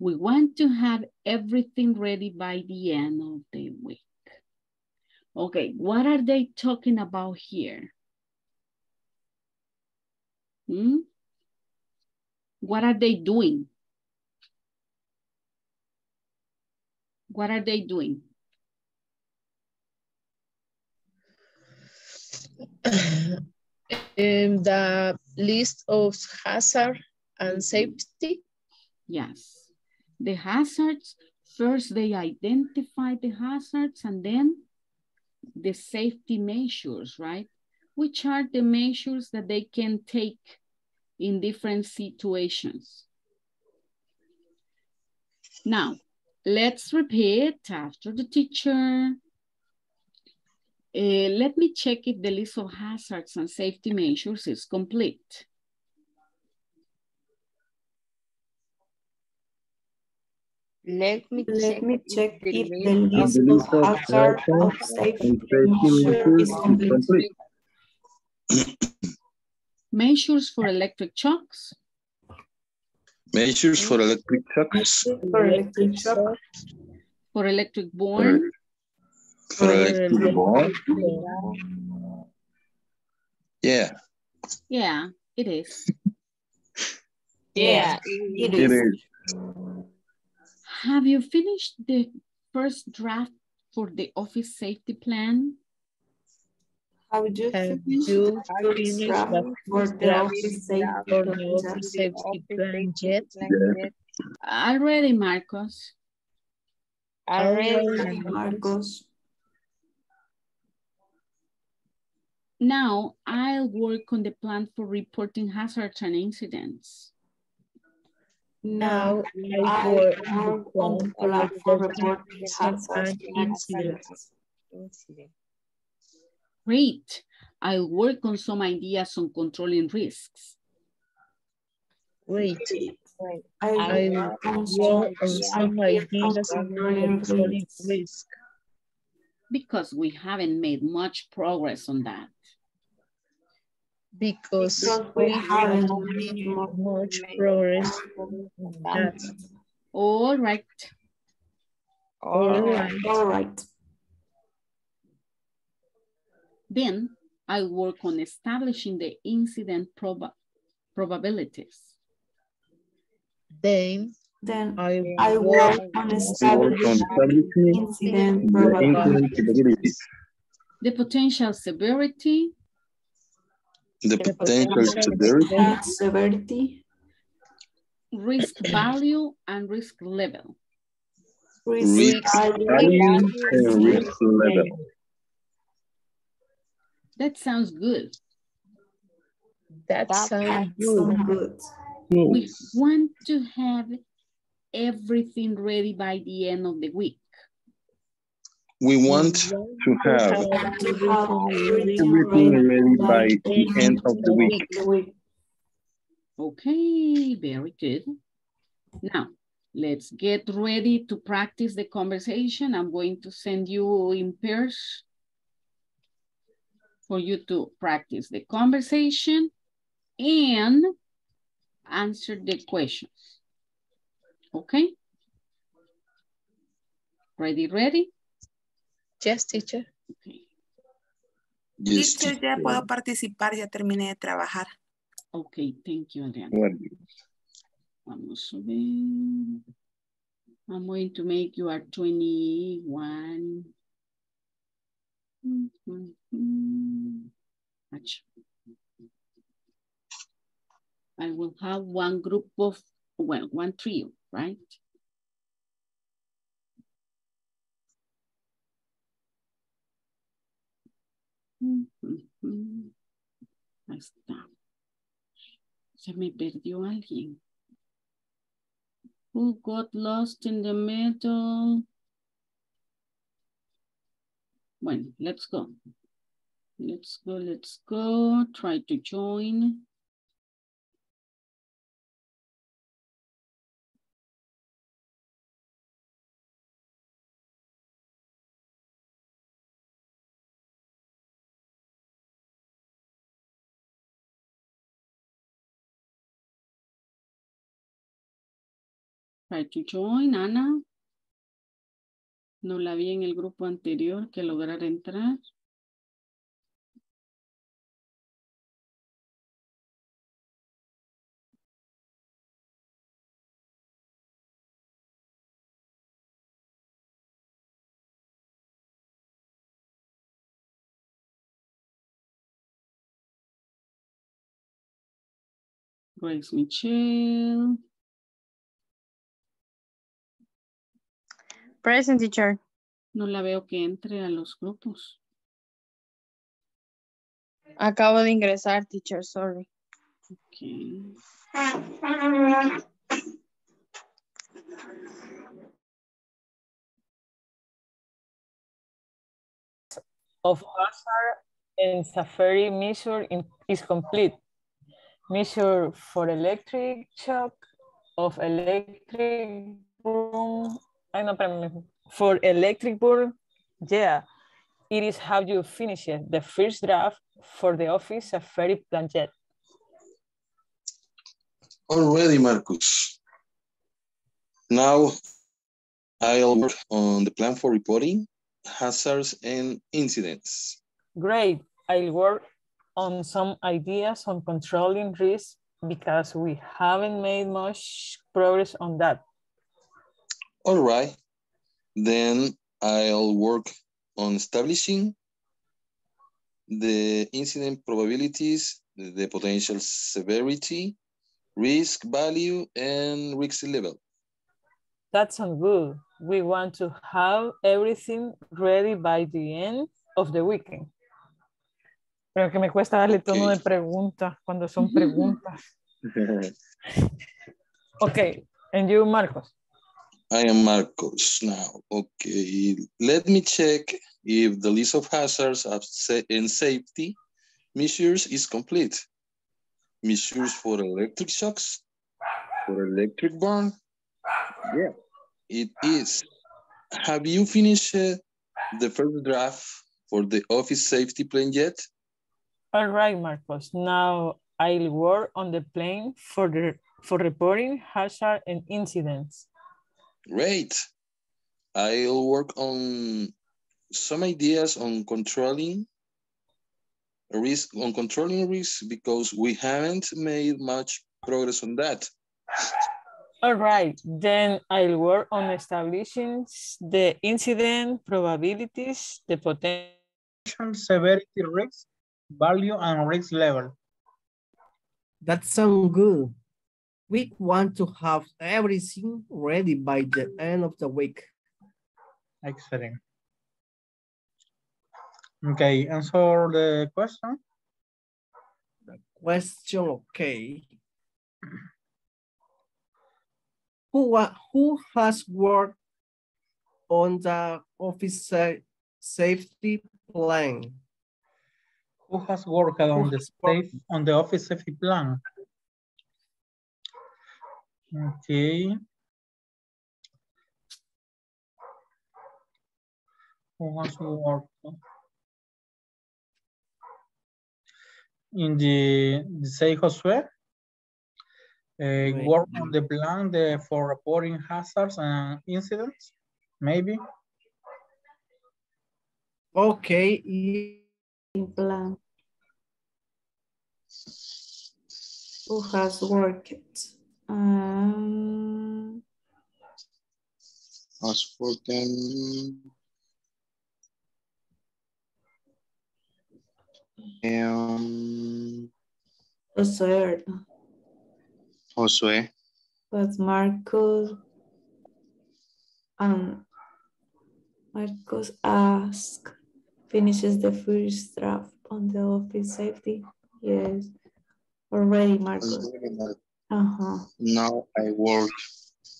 We want to have everything ready by the end of the week. Okay, what are they talking about here? Hmm? What are they doing? What are they doing? Um, the list of hazard and safety. Yes. The hazards, first they identify the hazards and then the safety measures, right? Which are the measures that they can take in different situations. Now, let's repeat after the teacher. Uh, let me check if the list of hazards and safety measures is complete. Let me Let check, me check the if the list of list hazard of safety measures is complete. Measures for electric shocks. Measures for electric shocks. For electric shocks. For electric burn. For electric burn. Yeah. Yeah, it is. Yeah, it is. It is. Have you finished the first draft for the office safety plan? Have you Have finished you the first draft for the office safety plan yet? Yeah. Already, Marcos. Already, Already Marcos. Now I'll work on the plan for reporting hazards and incidents. Now, I work on plan for reporting hazards and incidents. Great. I'll work on some ideas on controlling risks. Great. I work on some ideas on controlling risk. Because we haven't made much progress on that. Because, because we, we haven't made much progress on that. All right. All right. All right. Then I work on establishing the incident proba probabilities. Then, then I, I work on establishing incident probabilities. The potential severity. The potential severity. severity, risk value, and risk level. Risk, risk value and risk level. That sounds good. That, that sounds good. good. We want to have everything ready by the end of the week. We want to have everything ready by the end of the week. Okay, very good. Now, let's get ready to practice the conversation. I'm going to send you in pairs for you to practice the conversation and answer the questions. Okay? Ready, ready? Yes, teacher. Okay. Yes, teacher, teacher, ya puedo participar, ya terminé de trabajar. Ok, thank you, Adriana. Bueno. Vamos a ver. I'm going to make you a twenty-one. I will have one group of, well, one trio, right? Mm-hmm. Ahí está. Se me perdió alguien. Who got lost in the middle? Bueno, let's go. Let's go, let's go. Try to join. Try to join, Ana. No la vi en el grupo anterior que lograra entrar. Grace Michelle. Present, teacher. No la veo que entre a los grupos. Acabo de ingresar, teacher, sorry. Okay. Of hazard and safety measure in, is complete. Measure for electric shock of electric room, I know, for electric board, yeah, it is how you finish it. The first draft for the office, a very planjet. Already, Marcus. Now I'll work on the plan for reporting hazards and incidents. Great. I'll work on some ideas on controlling risk because we haven't made much progress on that. All right. Then I'll work on establishing the incident probabilities, the potential severity, risk value, and risk level. That sounds good. We want to have everything ready by the end of the weekend. Pero que me cuesta darle tono okay. de preguntas cuando son preguntas. Okay, and you, Marcos? I am Marcos now. Okay, let me check if the list of hazards and safety measures is complete. Measures for electric shocks, for electric burn. Yeah, it is. Have you finished uh, the first draft for the office safety plan yet? All right, Marcos. Now I'll work on the plan for the for reporting hazard and incidents. Great. I'll work on some ideas on controlling risk, on controlling risk because we haven't made much progress on that. All right, then I'll work on establishing the incident probabilities, the potential severity, risk, value, and risk level. That sounds good. We want to have everything ready by the end of the week. Excellent. Okay, answer the question. The question, okay. Who, who has worked on the office safety plan? Who has worked on who the safe, on the office safety plan? Okay. Who has worked in the, the safe software? Uh, work on the plan the, for reporting hazards and incidents, maybe? Okay. Plan. Who has worked? Um... Has worked on... Um... Sorry. Josué. But Marcos, um, Marcos asks, finishes the first draft on the office safety? Yes, already, Marcos. Uh-huh. Now I work,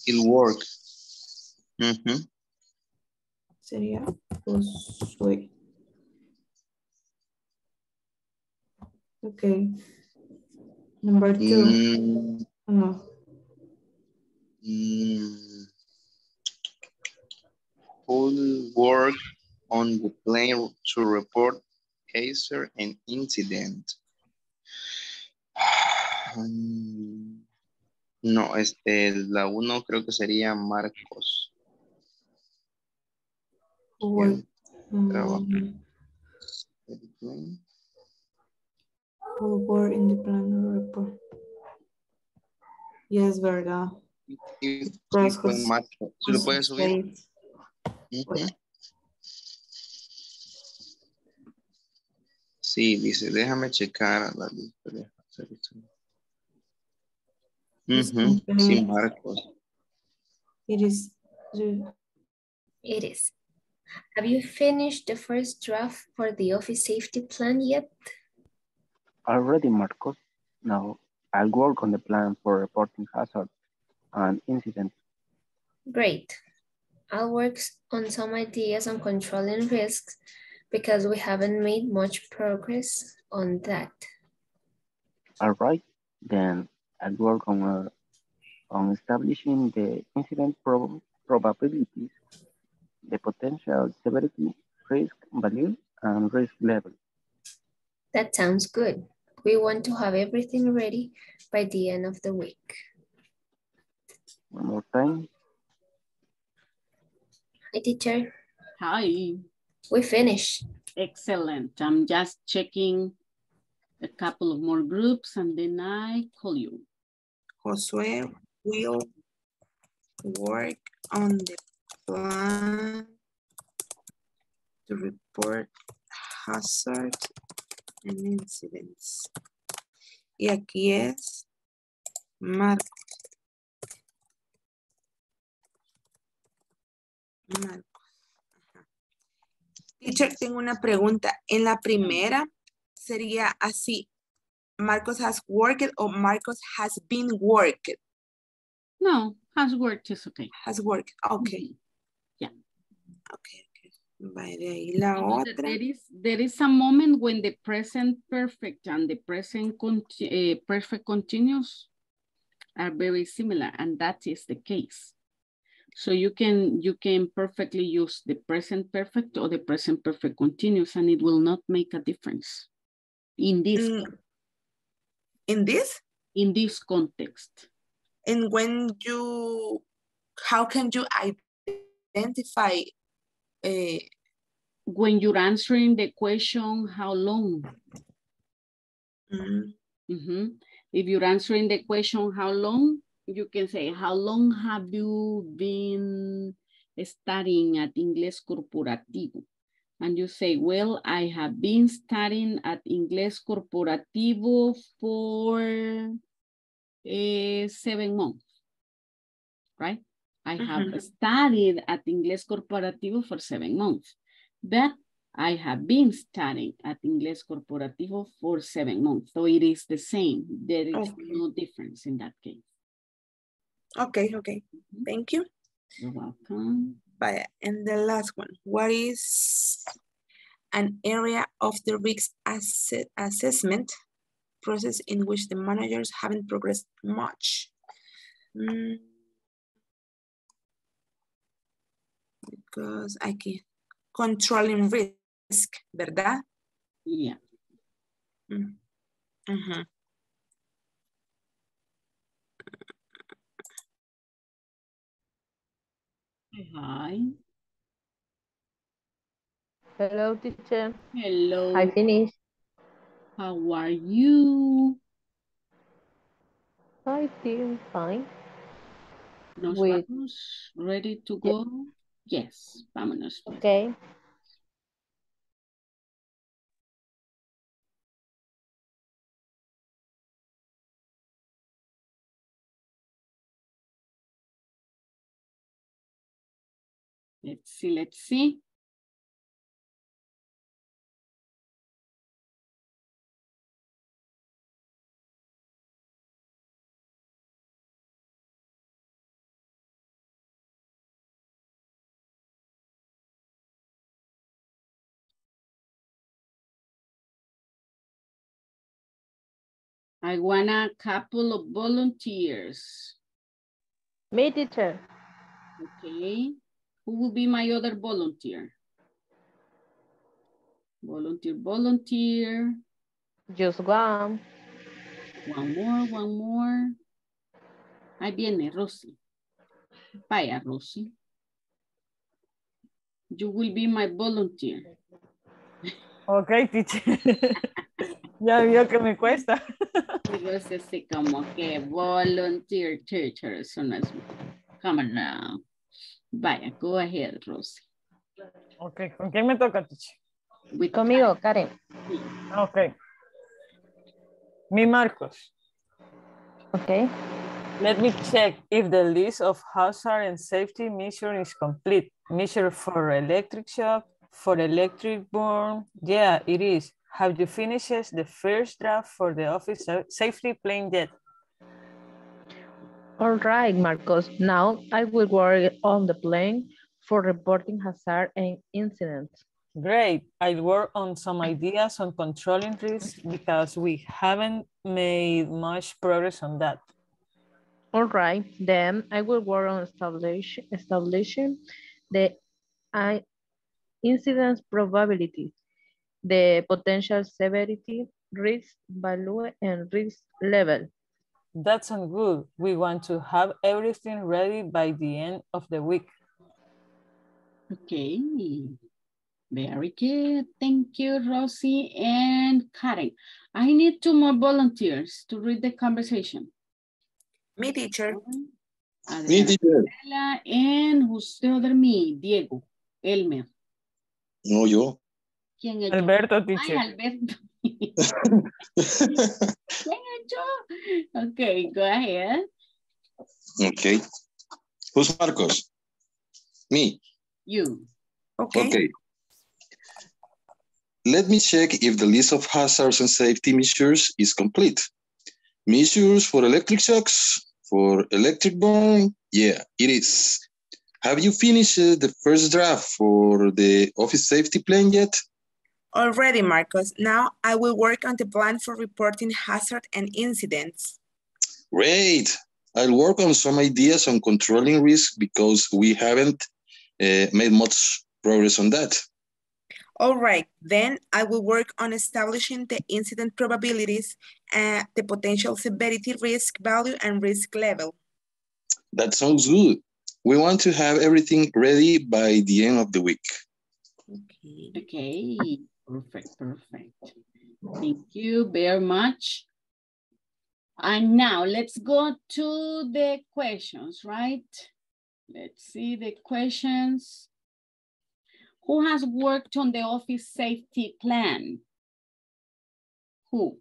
it work. Mm-hmm. Sería Josué. Okay, number two. Mm. No. Mm. Who work on the plan to report hazard and incident? Um, no, este, la uno creo que sería Marcos. Who work in the plan to report? Yes, verdad. Sí, sí, puede más. ¿Se lo puede subir? Uh-huh. Sí, dice, déjame checar la lista. Uh-huh. Sí, Marcos. It is. It is. Have you finished the first draft for the office safety plan yet? Already, Marcos. No. I'll work on the plan for reporting hazards and incidents. Great. I'll work on some ideas on controlling risks because we haven't made much progress on that. All right, then I'll work on uh, on establishing the incident prob probabilities, the potential severity, risk value, and risk level. That sounds good. We want to have everything ready by the end of the week. One more time. Hi, teacher. Hi. We finished. Excellent. I'm just checking a couple of more groups and then I call you. Josué will work on the plan to report hazard and incidents. Y aquí es Marco. Marcos. Teacher, tengo una pregunta. En la primera sería así. Marcos has worked o Marcos has been worked. No, has worked is okay. Has worked, okay. Yeah. Okay, okay. By de ahí la otra. There is, there is a moment when the present perfect and the present conti uh, perfect continuous are very similar, and that is the case. So you can, you can perfectly use the present perfect or the present perfect continuous, and it will not make a difference in this. Mm. In this? In this context. And when you, how can you identify? Uh, when you're answering the question, how long? Mm. Mm-hmm. If you're answering the question, how long? You can say, how long have you been studying at Inglés Corporativo? And you say, well, I have been studying at Inglés Corporativo for uh, seven months, right? I mm-hmm. have studied at Inglés Corporativo for seven months. But I have been studying at Inglés Corporativo for seven months. So it is the same. There is okay. no difference in that case. Okay, okay. Thank you. You're welcome. But, and the last one, what is an area of the risk asset assessment process in which the managers haven't progressed much? Mm. Because aquí, controlling risk, ¿verdad? Yeah. Mm. Uh-huh. Hi. Hello, teacher. Hello. I finished. How are you? I feel fine. Nos With... vamos. Ready to go? Yeah. Yes. Vámonos. Okay. Let's see, let's see. I want a couple of volunteers. Me, teacher. Okay. Who will be my other volunteer? Volunteer, volunteer. Just one. One more, one more. Ahí viene, Rosy. Vaya, Rosy. You will be my volunteer. Okay, teacher. Ya vio que me cuesta. Es así como que volunteer teacher. Come on now. Vaya, go ahead, Rosy. Okay, ¿con quién me toca, teacher? Conmigo, Karen. Sí. Okay. Me, Marcos. Okay. Let me check if the list of hazard and safety measures is complete. Measure for electric shock, for electric burn. Yeah, it is. Have you finished the first draft for the office safety plan yet? All right, Marcos. Now I will work on the plan for reporting hazard and incidents. Great. I'll work on some ideas on controlling risk because we haven't made much progress on that. All right, then I will work on establish, establishing the uh, incidence probability, the potential severity, risk value, and risk level. That sounds good. We want to have everything ready by the end of the week. Okay. Very good. Thank you, Rosie and Karen. I need two more volunteers to read the conversation. Me, teacher. Adriana, me, teacher. And who's the other me? Diego. Elmer. No, yo. Alberto, teacher. Ay, Alberto. Okay, go ahead. Okay. Who's Marcos? Me. You. Okay. Okay. Let me check if the list of hazards and safety measures is complete. Measures for electric shocks, for electric burn, yeah, it is. Have you finished the first draft for the office safety plan yet? Already, Marcos. Now I will work on the plan for reporting hazard and incidents. Great. I'll work on some ideas on controlling risk because we haven't uh, made much progress on that. All right, then I will work on establishing the incident probabilities, uh, the potential severity, risk value, and risk level. That sounds good. We want to have everything ready by the end of the week. Okay, okay. Perfect, perfect. Thank you very much. And now let's go to the questions, right? Let's see the questions. Who has worked on the office safety plan? Who?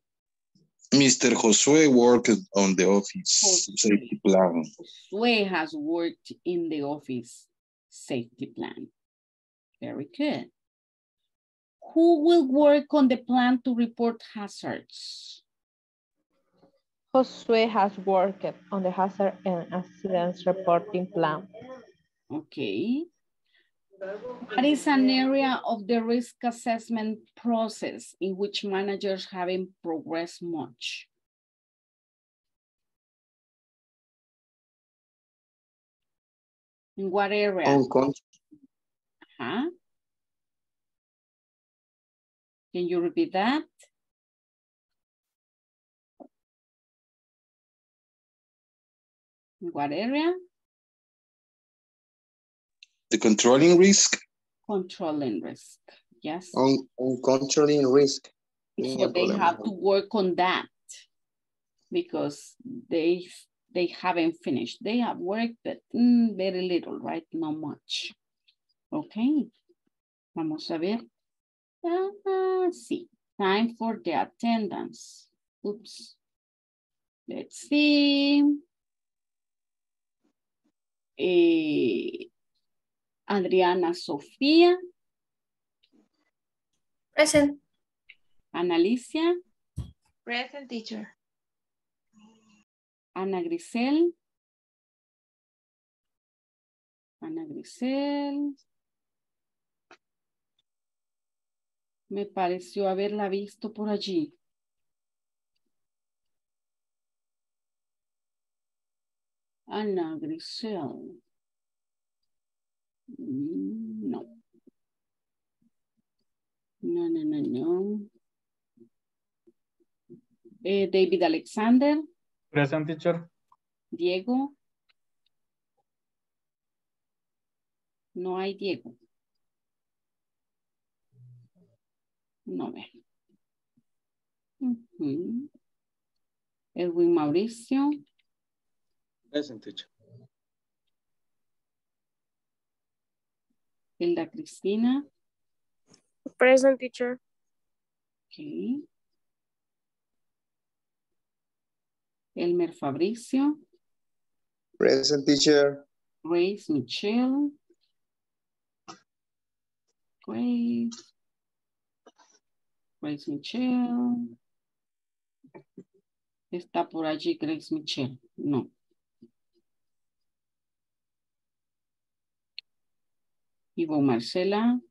Mister Josué worked on the office Josue. safety plan. Josué has worked in the office safety plan. Very good. Who will work on the plan to report hazards? Josué has worked on the hazard and accidents reporting plan. Okay. What is an area of the risk assessment process in which managers haven't progressed much? In what area? Uh -huh. Can you repeat that? In what area? The controlling risk? Controlling risk, yes. On, on controlling risk. So they have to work on that because they, they haven't finished. They have worked, but mm, very little, right? Not much. Okay. Vamos a ver. Uh, see. Time for the attendance. Oops. Let's see. Uh, Adriana Sofía. Present. Analicia. Present, teacher. Ana Grisel. Ana Grisel. Me pareció haberla visto por allí. Ana Grisel. No. No, no, no, no. Eh, David Alexander. Present, teacher. Diego. No hay Diego. No ve. Uh-huh. Edwin Mauricio. Present, teacher. Hilda Cristina. Present, teacher. Okay. Elmer Fabricio. Present, teacher. Grace Michelle. Grace. Grace Michelle. Está por allí Grace Michelle. No. Ivonne Marcela.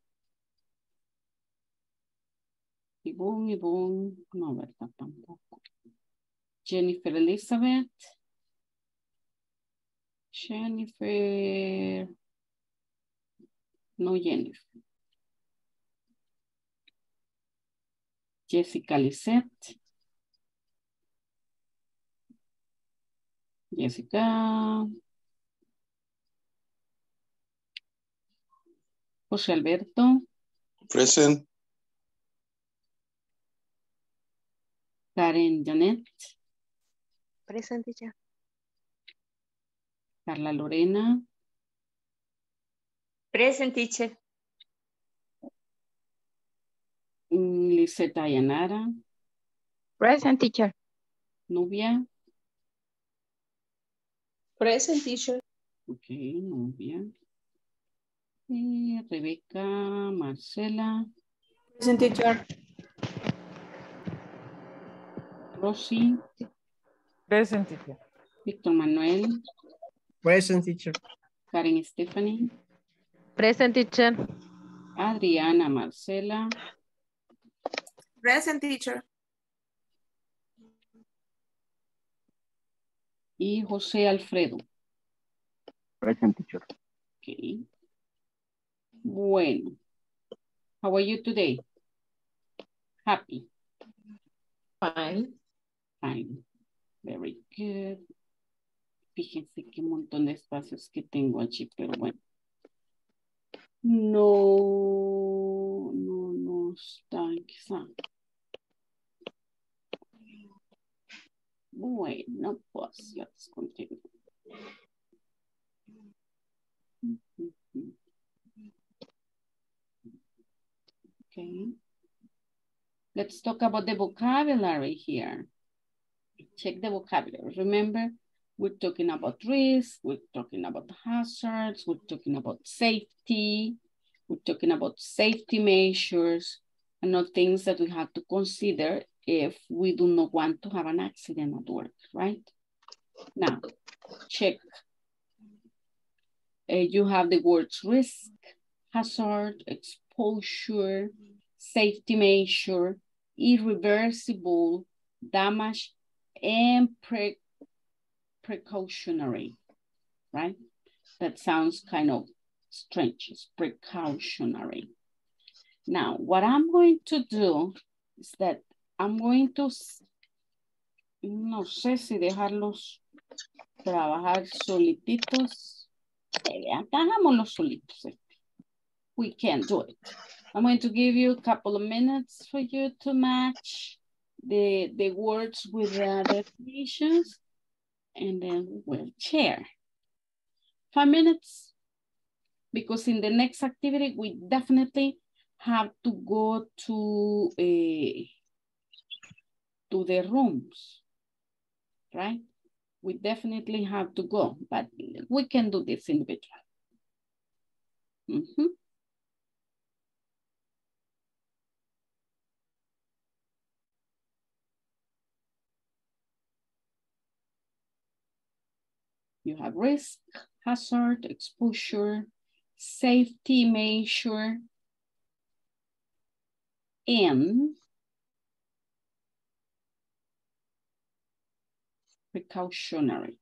Ivonne, Ivonne, no, verdad, tampoco. Jennifer Elizabeth. Jennifer. No, Jennifer. Jessica Lisette. Jessica. José Alberto. Present. Karen Janet. Present, teacher. Carla Lorena. Present, teacher. Liseta Yanara. Present, teacher. Nubia. Present, teacher. Okay, Nubia. Y Rebeca, Marcela. Present, teacher. Rosy. Present, teacher. Víctor Manuel. Present, teacher. Karen Stephanie. Present, teacher. Adriana Marcela. Present, teacher. Y José Alfredo. Present, teacher. Okay. Bueno. How are you today? Happy. Fine. Fine. Very good. Fíjense qué montón de espacios que tengo allí, pero bueno. No, no, no está quizá. Bueno, pues ya les continúo. Okay. Let's talk about the vocabulary here. Check the vocabulary. Remember, we're talking about risk, we're talking about hazards, we're talking about safety, we're talking about safety measures, and all things that we have to consider if we do not want to have an accident at work, right? Now, check. Uh, you have the words risk, hazard, exposure, safety measure, irreversible, damage, and pre precautionary, right? That sounds kind of strange, it's precautionary. Now, what I'm going to do is that I'm going to, no sé si dejarlos trabajar solititos. Hagámoslos solitos. We can't do it. I'm going to give you a couple of minutes for you to match the, the words with the definitions, and then we'll share. Five minutes, because in the next activity, we definitely have to go to, a, to the rooms, right? We definitely have to go, but we can do this individually. Mm-hmm. You have risk, hazard, exposure, safety measure, and precautionary.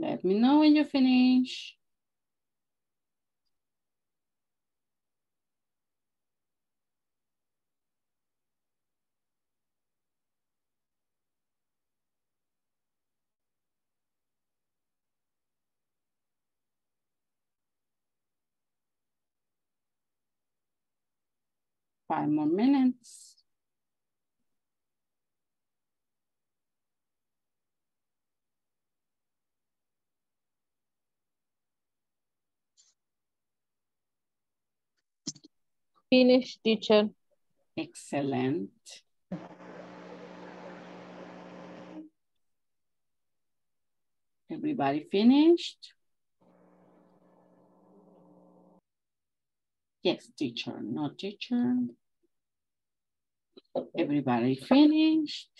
Let me know when you finish. Five more minutes. Finish, teacher. Excellent. Everybody finished? Yes, teacher, no teacher. Everybody finished?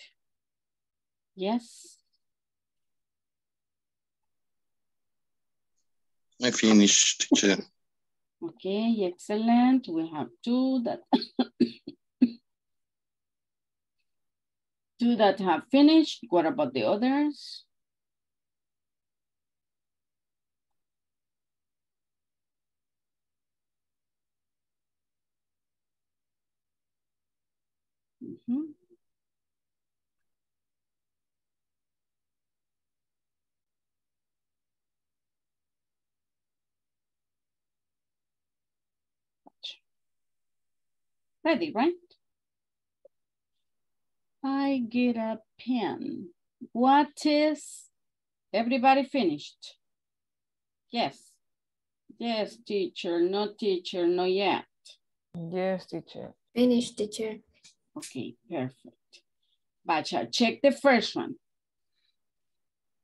Yes. I finished, teacher. Okay, excellent. We have two that two that have finished. What about the others? Mm-hmm. Ready, right? I get a pen. What is, everybody finished? Yes. Yes, teacher, no teacher, no yet. Yes, teacher. Finished, teacher. Okay, perfect. Bacha, check the first one.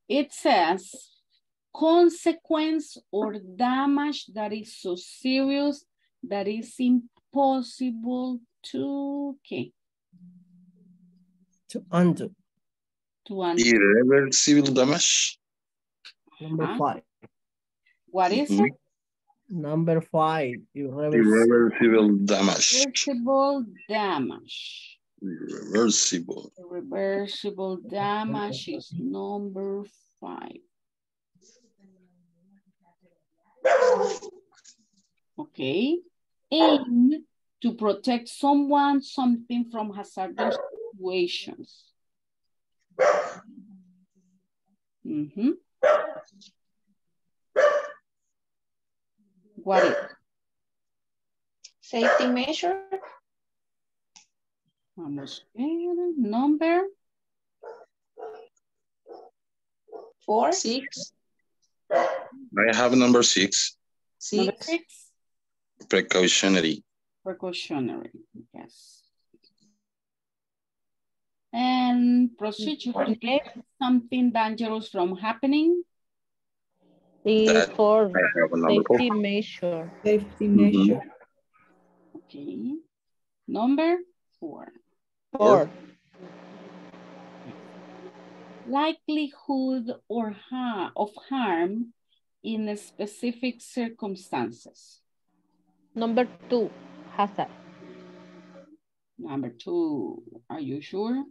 It says, consequence or damage that is so serious that is important. Possible to, okay. To undo. To undo. Irreversible damage. Number uh-huh. five. What is mm-hmm. it? Number five. Irreversible, irreversible damage. Irreversible damage. Irreversible. Irreversible damage is number five. Okay. Aim to protect someone, something from hazardous situations. Mm-hmm. What is it? Safety measure. Number four, six. I have number six. Six. Number six. Precautionary. Precautionary, yes. And procedure to prevent something dangerous from happening. That, for safety measure. Safety measure. Mm-hmm. Okay. Number four. Four. Four. Likelihood or ha of harm in specific circumstances. Number two, hazard. Number two, are you sure?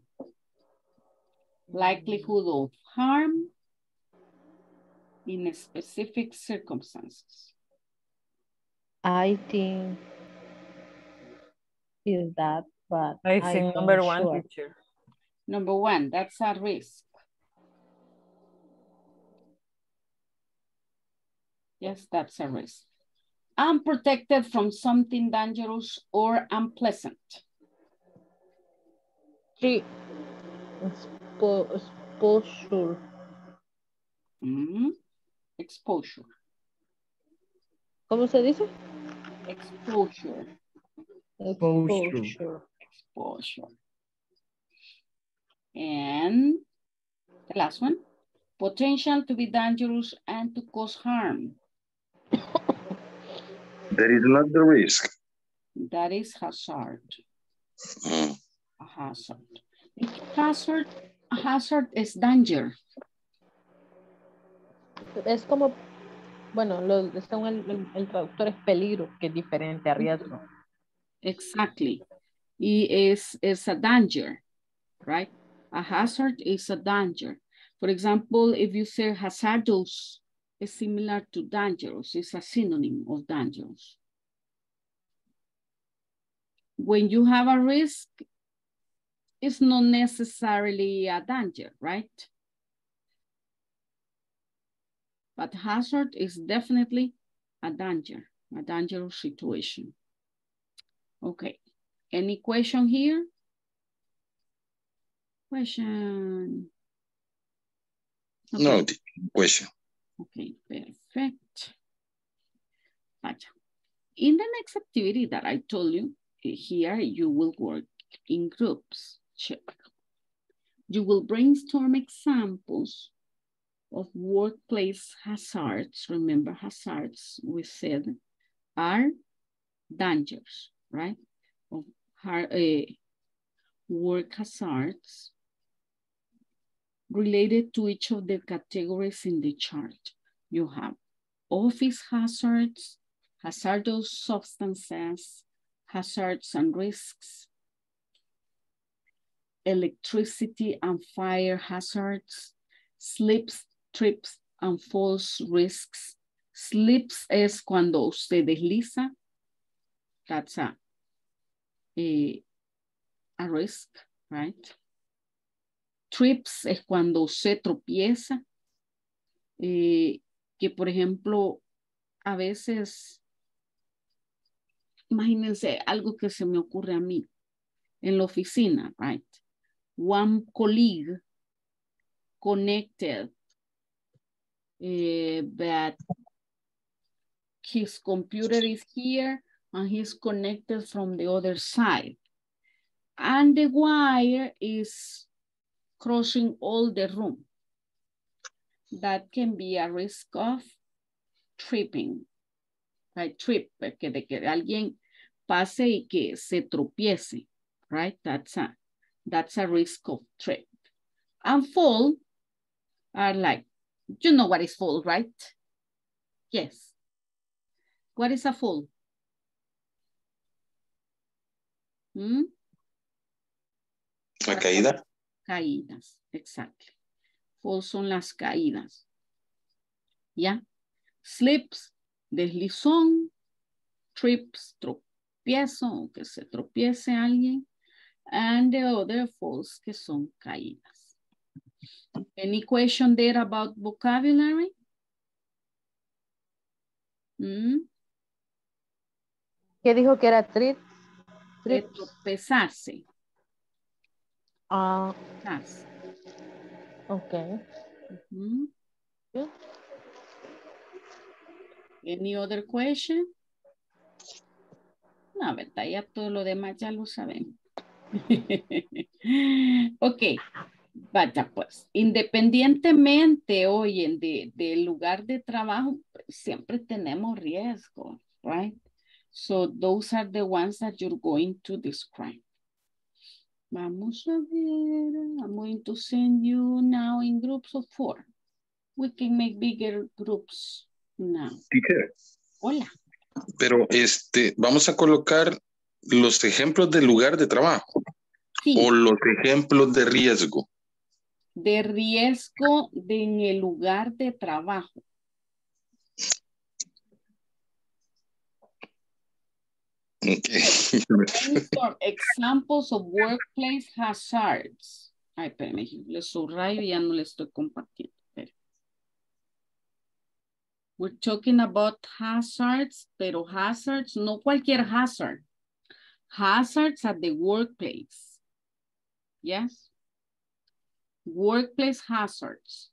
Likelihood of harm in specific circumstances. I think is that, but I think number one, sure. Teacher. Number one, that's a risk. Yes, that's a risk. I'm protected from something dangerous or unpleasant. Three. Expo exposure. Mm-hmm. Exposure. ¿Cómo se dice? Exposure. Exposure. Exposure. And the last one. Potential to be dangerous and to cause harm. That is not the risk. That is hazard. Mm. A hazard. Hazard, hazard is danger. Es como, bueno, lo, según el, el traductor es peligro, que es diferente a riesgo. Exactly. Y es, es a danger, right? A hazard is a danger. For example, if you say hazardous, is similar to dangerous. It's a synonym of dangerous. When you have a risk, it's not necessarily a danger, right? But hazard is definitely a danger, a dangerous situation. Okay, any question here? Question? Okay. No, question. Okay, perfect. In the next activity that I told you, here you will work in groups. Check. You will brainstorm examples of workplace hazards. Remember, hazards, we said, are dangers, right? Of hard, uh, work hazards related to each of the categories in the chart. You have office hazards, hazardous substances, hazards and risks, electricity and fire hazards, slips, trips and falls risks. Slips es cuando se desliza. That's a, a, a risk, right? Trips es cuando se tropieza. Eh, que por ejemplo, a veces, imagínense algo que se me ocurre a mí en la oficina, right? One colleague connected, uh, but his computer is here and he's connected from the other side. And the wire is crossing all the room. That can be a risk of tripping, right? Trip, que de que alguien pase y que se tropiece, right? That's a, that's a risk of trip. And fall are like, you know what is fall, right? Yes. What is a fall? Hmm? La caída. Caídas, exactly. Falls son las caídas. Yeah. Slips, deslizón, trips, tropiezo, que se tropiece alguien. And the other falls que son caídas. Any question there about vocabulary? Mm? ¿Qué dijo que era trip? De tropezarse. Ah. Uh, ok. Mm-hmm. Yeah. Any other question? No, verdad, ya todo lo demás ya lo sabemos. Ok, vaya pues, independientemente hoy en de, del lugar de trabajo, siempre tenemos riesgos, right? So those are the ones that you're going to describe. Vamos a ver, I'm going to send you now in groups of four. We can make bigger groups now. Teacher. Hola. Pero este, vamos a colocar los ejemplos del lugar de trabajo, sí, o los ejemplos de riesgo. De riesgo de en el lugar de trabajo. Okay. Examples of workplace hazards. Ay, espérame, les subrayo y ya no les estoy compartiendo. We're talking about hazards, pero hazards, no cualquier hazard. Hazards at the workplace. Yes? Workplace hazards.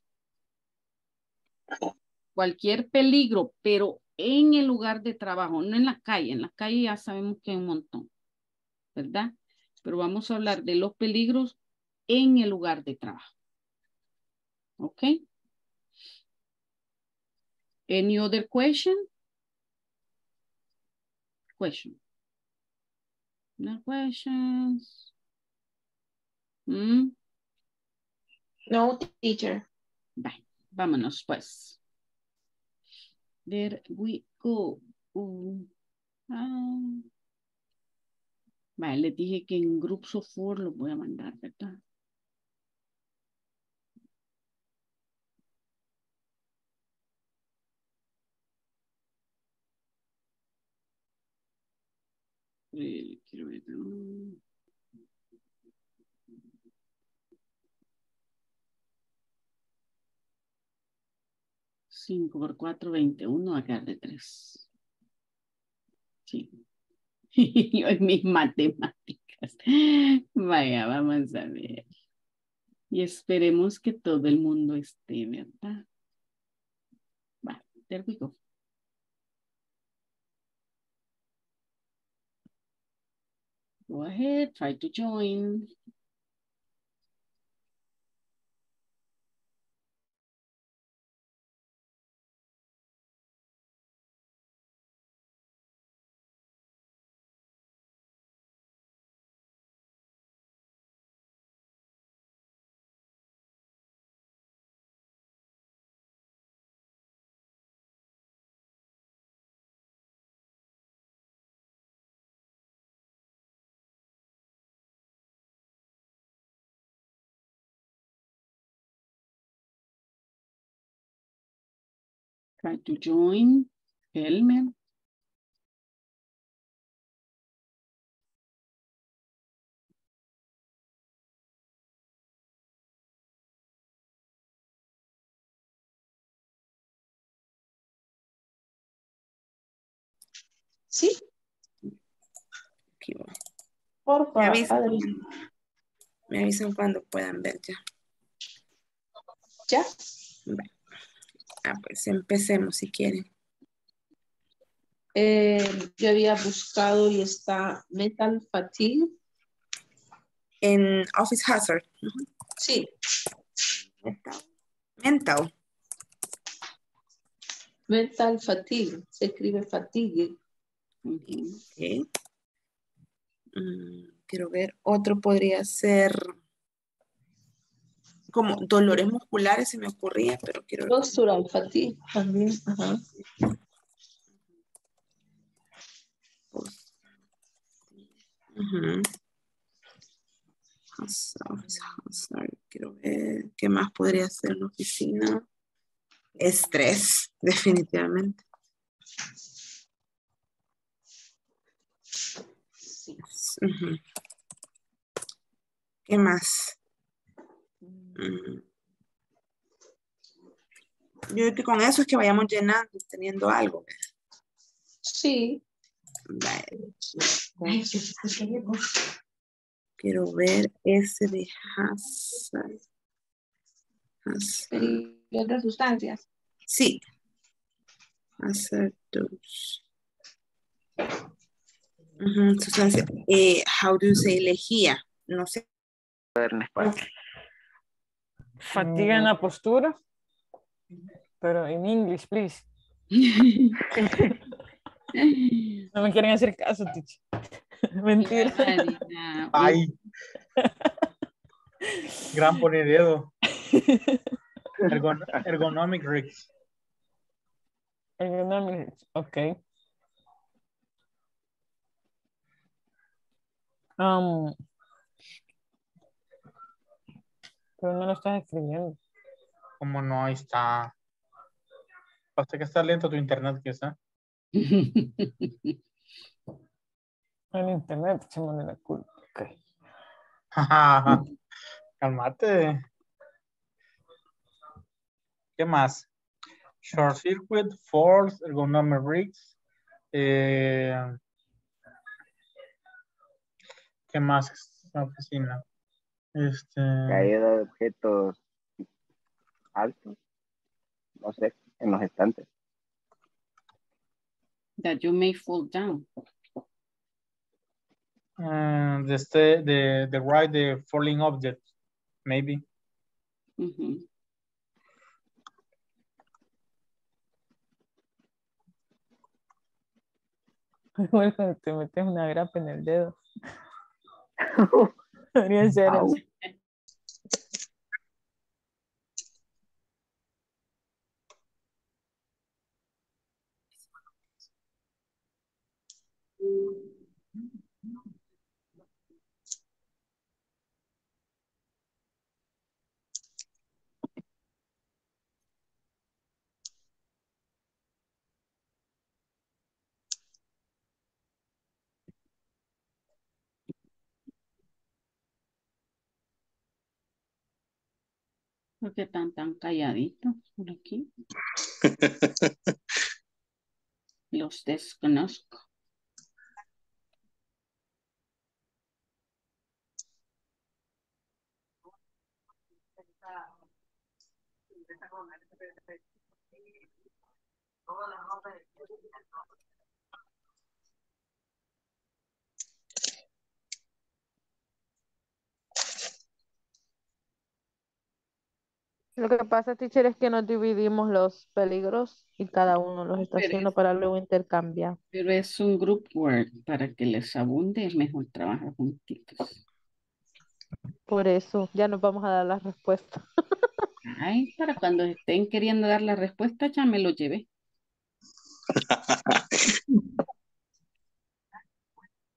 Cualquier peligro, pero en el lugar de trabajo, no en la calle. En la calle ya sabemos que hay un montón, ¿verdad? Pero vamos a hablar de los peligros en el lugar de trabajo. ¿Ok? Any other question? Question. No questions. Hmm? No, teacher. Bye. Vámonos, pues. There we go. Uh, uh. Vale, les dije que en groups of four lo voy a mandar, ¿verdad? Eh, quiero ver. cinco por cuatro, veintiuno, acá de tres. Sí. Yo en mis matemáticas. Vaya, vamos a ver. Y esperemos que todo el mundo esté, ¿verdad? Va, there we go. Go ahead, try to join. Try to join, Helmer. Sí. Por favor. Me avisan, me avisan cuando puedan ver ya. ¿Ya? Bueno. Ah, pues empecemos si quieren. Eh, yo había buscado y está Mental Fatigue. En Office Hazard. Uh-huh. Sí. Mental. Mental. Mental Fatigue. Se escribe fatigue. Okay. Mm, quiero ver, otro podría ser como dolores musculares, se me ocurría, pero quiero ver. Postural fatigue también. Ajá. Uh-huh. Quiero ver qué más podría ser en la oficina. Estrés, definitivamente. Uh-huh. ¿Qué más? Uh-huh. Yo creo que con eso es que vayamos llenando, teniendo algo. Sí. Vale. Quiero ver ese de Hazard. ¿Y otras sustancias? Sí. Hazard dos. Uh-huh. Sustancia, eh, how do you say lejía? No sé. Fatiga en la postura. Pero en English, please. No me quieren hacer caso, teacher. Mentira. Ay. Gran poner dedo. Ergon ergonomic risk. Ergonomic risk, ok. Um, pero no lo estás escribiendo. Como no, ahí está. Hasta que está lento tu internet, quizá. El internet se me da la culpa. Okay. Calmate. ¿Qué más? Short circuit, force, ergonomic rigs. Eh... ¿Qué más es la oficina? Este... Caída de objetos altos, no sé, en los estantes. That you may fall down. Uh, the, the, the right, the falling object, maybe. Mm-hmm. Igual cuando te metes una grapa en el dedo. Podría ser. Wow. ¿Por qué están tan calladitos por aquí? Los desconozco. Lo que pasa, teacher, es que nos dividimos los peligros y cada uno los está pero haciendo es, para luego intercambiar. Pero es un group work, para que les abunde es mejor trabajar juntitos. Por eso, ya nos vamos a dar las respuestas. Ay, para cuando estén queriendo dar la respuesta, ya me lo llevé.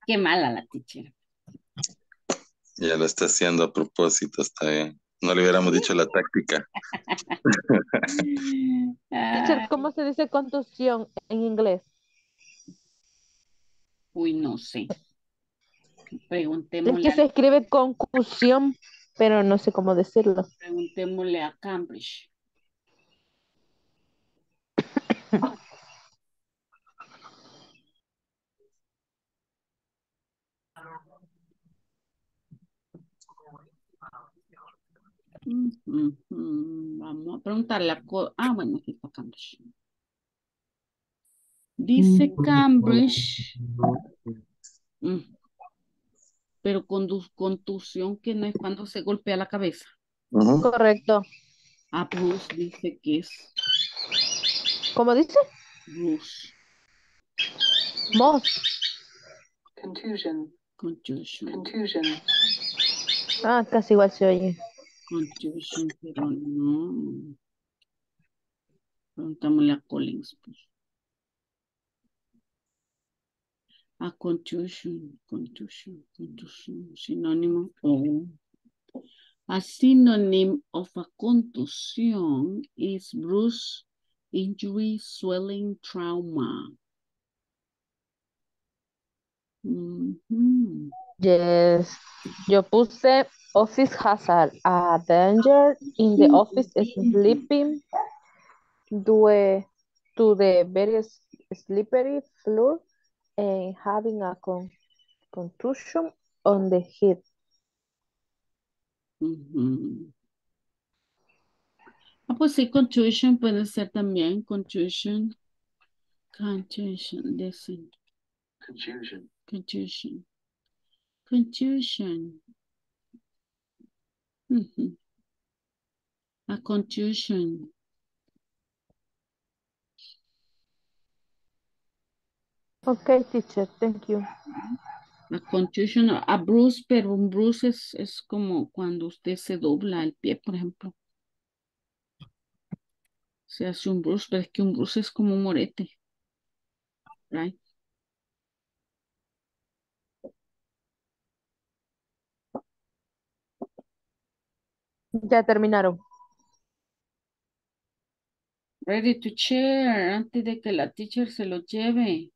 Qué mala la teacher. Ya lo está haciendo a propósito, está bien. No le hubiéramos dicho la táctica. Teacher, ¿cómo se dice contusión en inglés? Uy, no sé. Preguntémosle. Es que a... se escribe concusión, pero no sé cómo decirlo. Preguntémosle a Cambridge. Mm-hmm. Vamos a preguntarle a... Ah, bueno, aquí está Cambridge. Dice Cambridge. Mm. Pero con contusión, que no es cuando se golpea la cabeza. Uh-huh. Correcto. Ah, Bruce dice que es. ¿Cómo dice? Bruce. Mos. Contusion. Contusion. Contusion. Ah, casi igual se oye. Contusion, pero no. Preguntámosle a Collins, pues. A contusion, contusion, contusion, sinónimo o oh. A synonym of a contusion is bruise, injury, swelling, trauma. Mm-hmm. Yes, yo puse office hazard, a danger in the office is sleeping due to the very slippery floor and having a con contusion on the head. Mm-hmm. Ah, pues sí, contusion puede ser también contusion. Contusion, listen. Contusion. Contusion. Contusion. Mm-hmm. A contusion. Okay, teacher, thank you. A contusion, a bruise, pero un bruise es, es como cuando usted se dobla el pie, por ejemplo. Se hace un bruise, pero es que un bruise es como un morete. Right? Ya terminaron. Ready to share, antes de que la teacher se lo lleve.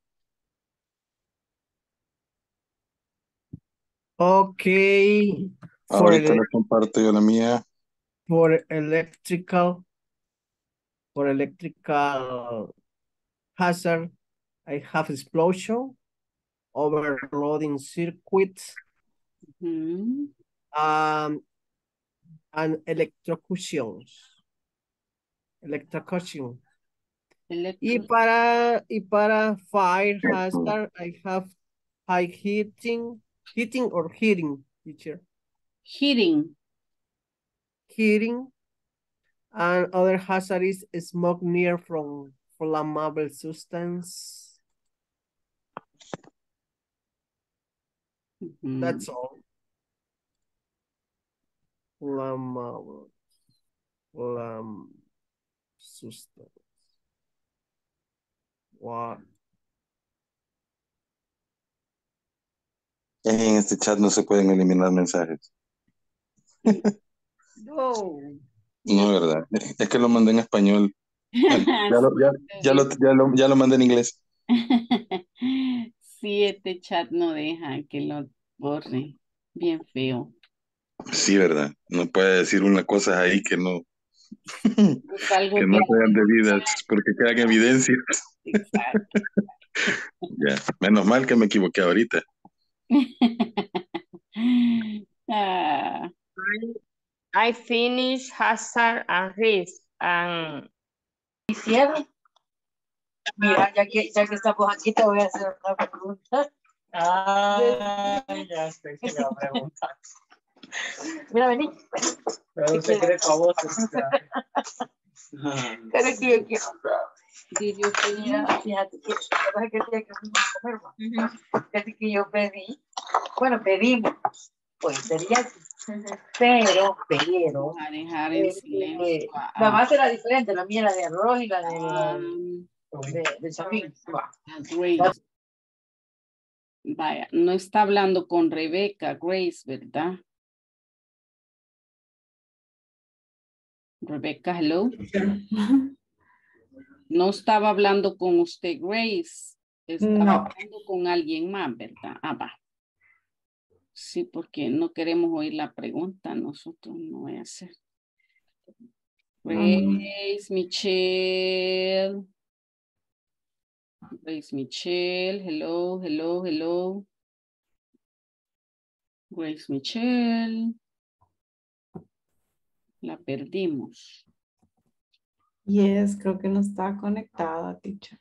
Ok. Ahorita le comparto yo la mía. For electrical, for electrical hazard, I have explosion, overloading circuits, mm-hmm. um, and electrocutions. Electrocution. Electric. Y para, y para fire hazard, I have high heating. Hitting or heating, teacher? Heating. Heating. And other hazard is smoke near from flammable substance. Mm-hmm. That's all. Flammable. Flam substance. What? En este chat no se pueden eliminar mensajes. No. No, verdad. Es que lo mandé en español. Ya lo, ya, ya lo, ya lo, ya lo mandé en inglés. Sí, este chat no deja que lo borre. Bien feo. Sí, verdad. No puede decir una cosa ahí que no. Pues algo que no sean debidas, porque quedan evidencias. Exacto. Ya. Menos mal que me equivoqué ahorita. uh, I finish hazard and risk and cierre. Mira, ya que ya que estamos aquí te voy a hacer otra pregunta. Ah, ya estoy que me va a preguntar. Mira, vení. Pero se quiere favor. Pero que que Did you finish? Fíjate que la que tenía que comer, fíjate que yo pedí, bueno, pedimos, pues sería, pero, pero, a dejar en silencio. La base era diferente, la mía era de arroz y la de de chamín. Vaya, no está hablando con Rebeca, Grace, ¿verdad? Rebeca, hello. No estaba hablando con usted, Grace. Estaba no. hablando con alguien más, ¿verdad? Ah, va. Sí, porque no queremos oír la pregunta. Nosotros no voy a hacer. Grace, Michelle. Grace, Michelle. Hello, hello, hello. Grace, Michelle. La perdimos. Yes, creo que no está conectada, teacher.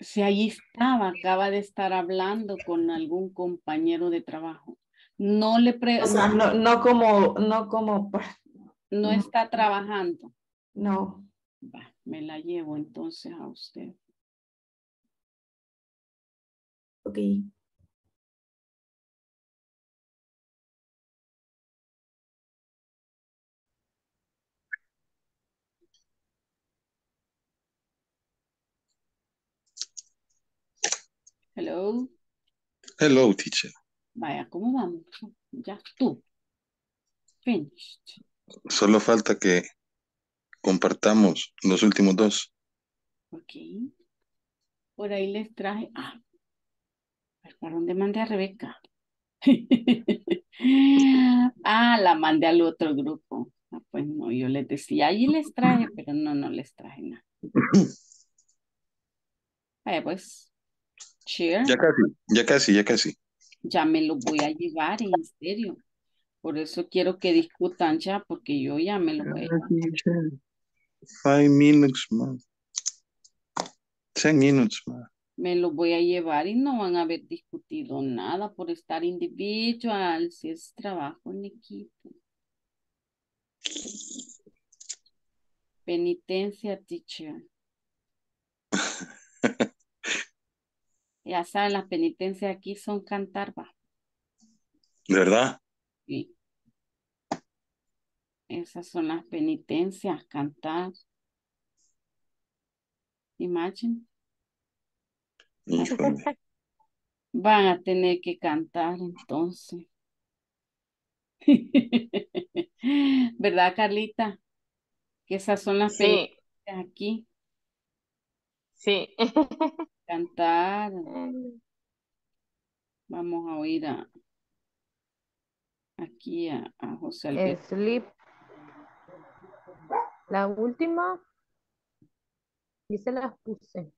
Sí, ahí estaba, acaba de estar hablando con algún compañero de trabajo. No le pre... O sea, no, no como, no como... No está trabajando. No. Va, me la llevo entonces a usted. Ok. Hello. Hello, teacher. Vaya, ¿cómo vamos? Ya tú. Finished. Solo falta que compartamos los últimos dos. Ok. Por ahí les traje... Ah. ¿Para dónde mandé a Rebeca? Ah, la mandé al otro grupo. Ah, pues no, yo les decía, allí les traje, pero no, no les traje nada. Vaya, pues... Share. Ya casi, ya casi, ya casi. Ya me lo voy a llevar, en serio. Por eso quiero que discutan ya, porque yo ya me lo voy a llevar. Five minutes más. Ten minutes más. Me lo voy a llevar y no van a haber discutido nada por estar individual, si es trabajo en equipo. Penitencia, teacher. Ya saben, las penitencias aquí son cantar, va. ¿De verdad? Sí. Esas son las penitencias, cantar. Imagine. Híjole. Van a tener que cantar entonces. ¿Verdad, Carlita? Que esas son las sí. penitencias aquí. Sí. Cantar. Vamos a oír a aquí a, a José Alberto. Sleep. La última y se las puse.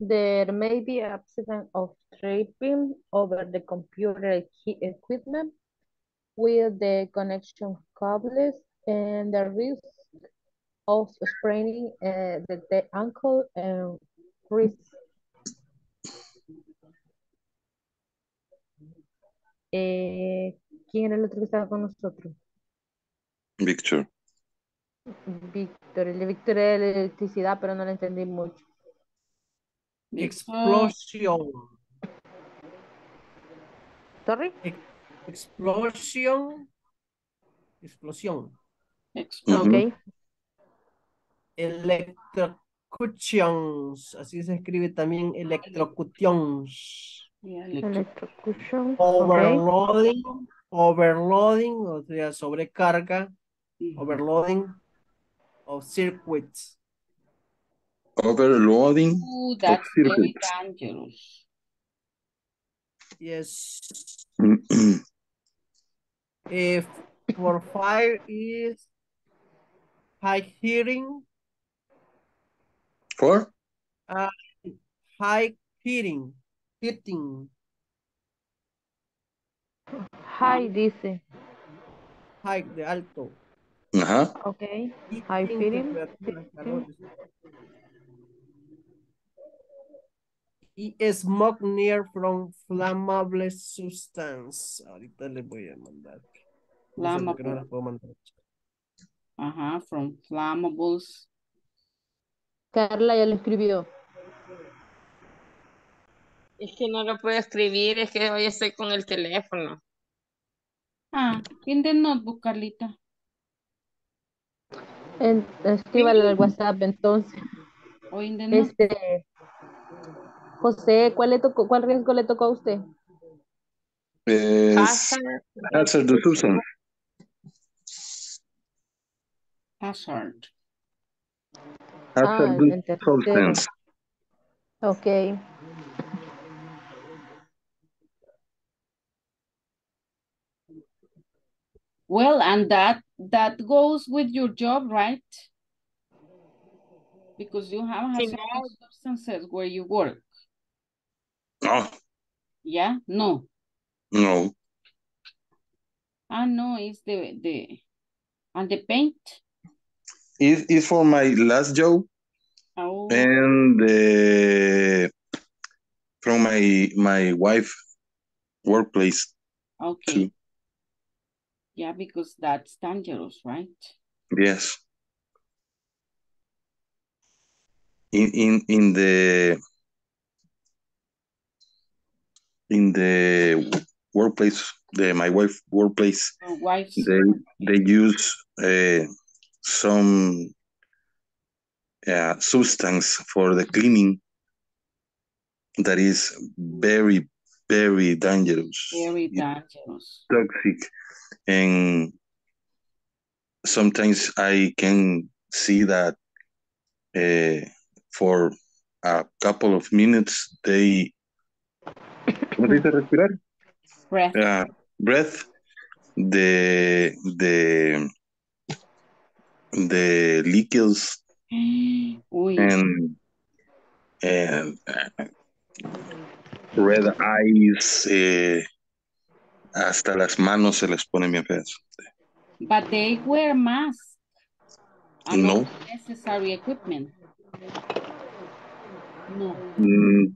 There may be absence of tripping over the computer equipment with the connection cables and the risk of spraining uh, the, the ankle and wrist. Eh, ¿Quién era el otro que estaba con nosotros? Víctor. Víctor, el de Víctor era la electricidad, pero no lo entendí mucho. Explosión. ¿Sorry? Explosión. Explosión. Explosión. Okay. Electrocutions, así se escribe también electrocutions. Electrocution. Overloading, okay. Overloading, o sea, sobrecarga, overloading of circuits. Overloading. Ooh, that's of circuits. Very dangerous. Yes. If for fire is high hearing. For? Uh, high heating. Heating. High, dice. High, de alto. Ajá. Uh-huh. Okay. Heating, high heating. Is smoke near from flammable substance. Ahorita les voy a mandar. Flammable. No sé, no las puedo mandar. Ajá, uh-huh, from flammables. Carla ya lo escribió. Es que no lo puedo escribir, es que hoy estoy con el teléfono. Ah, ¿quién de notebook, Carlita? En, escríbale al WhatsApp entonces. O in the este, José, ¿cuál, le tocó, ¿cuál riesgo le tocó a usted? Eh, hazard de Susan. Hazard. Has ah, a good substance. Okay. Well, and that that goes with your job, right? Because you have had some substances where you work. No. Yeah, no. No. Ah, no, it's the, the, and the paint? It is for my last job. Oh. And the, from my, my wife's workplace. Okay. Too. Yeah, because that's dangerous, right? Yes. In, in, in the, in the workplace, the, my wife workplace, wife's they, they use uh, some uh, substance for the cleaning that is very, very dangerous. Very dangerous. Toxic. And sometimes I can see that uh, for a couple of minutes, they... ¿Cómo dice respirar? Breath. Uh, breath. The, the, the liquids. Uy. And, and red eyes. Uh, hasta las manos se les pone bien feas. But they wear masks. No. Necessary equipment. No. Mm.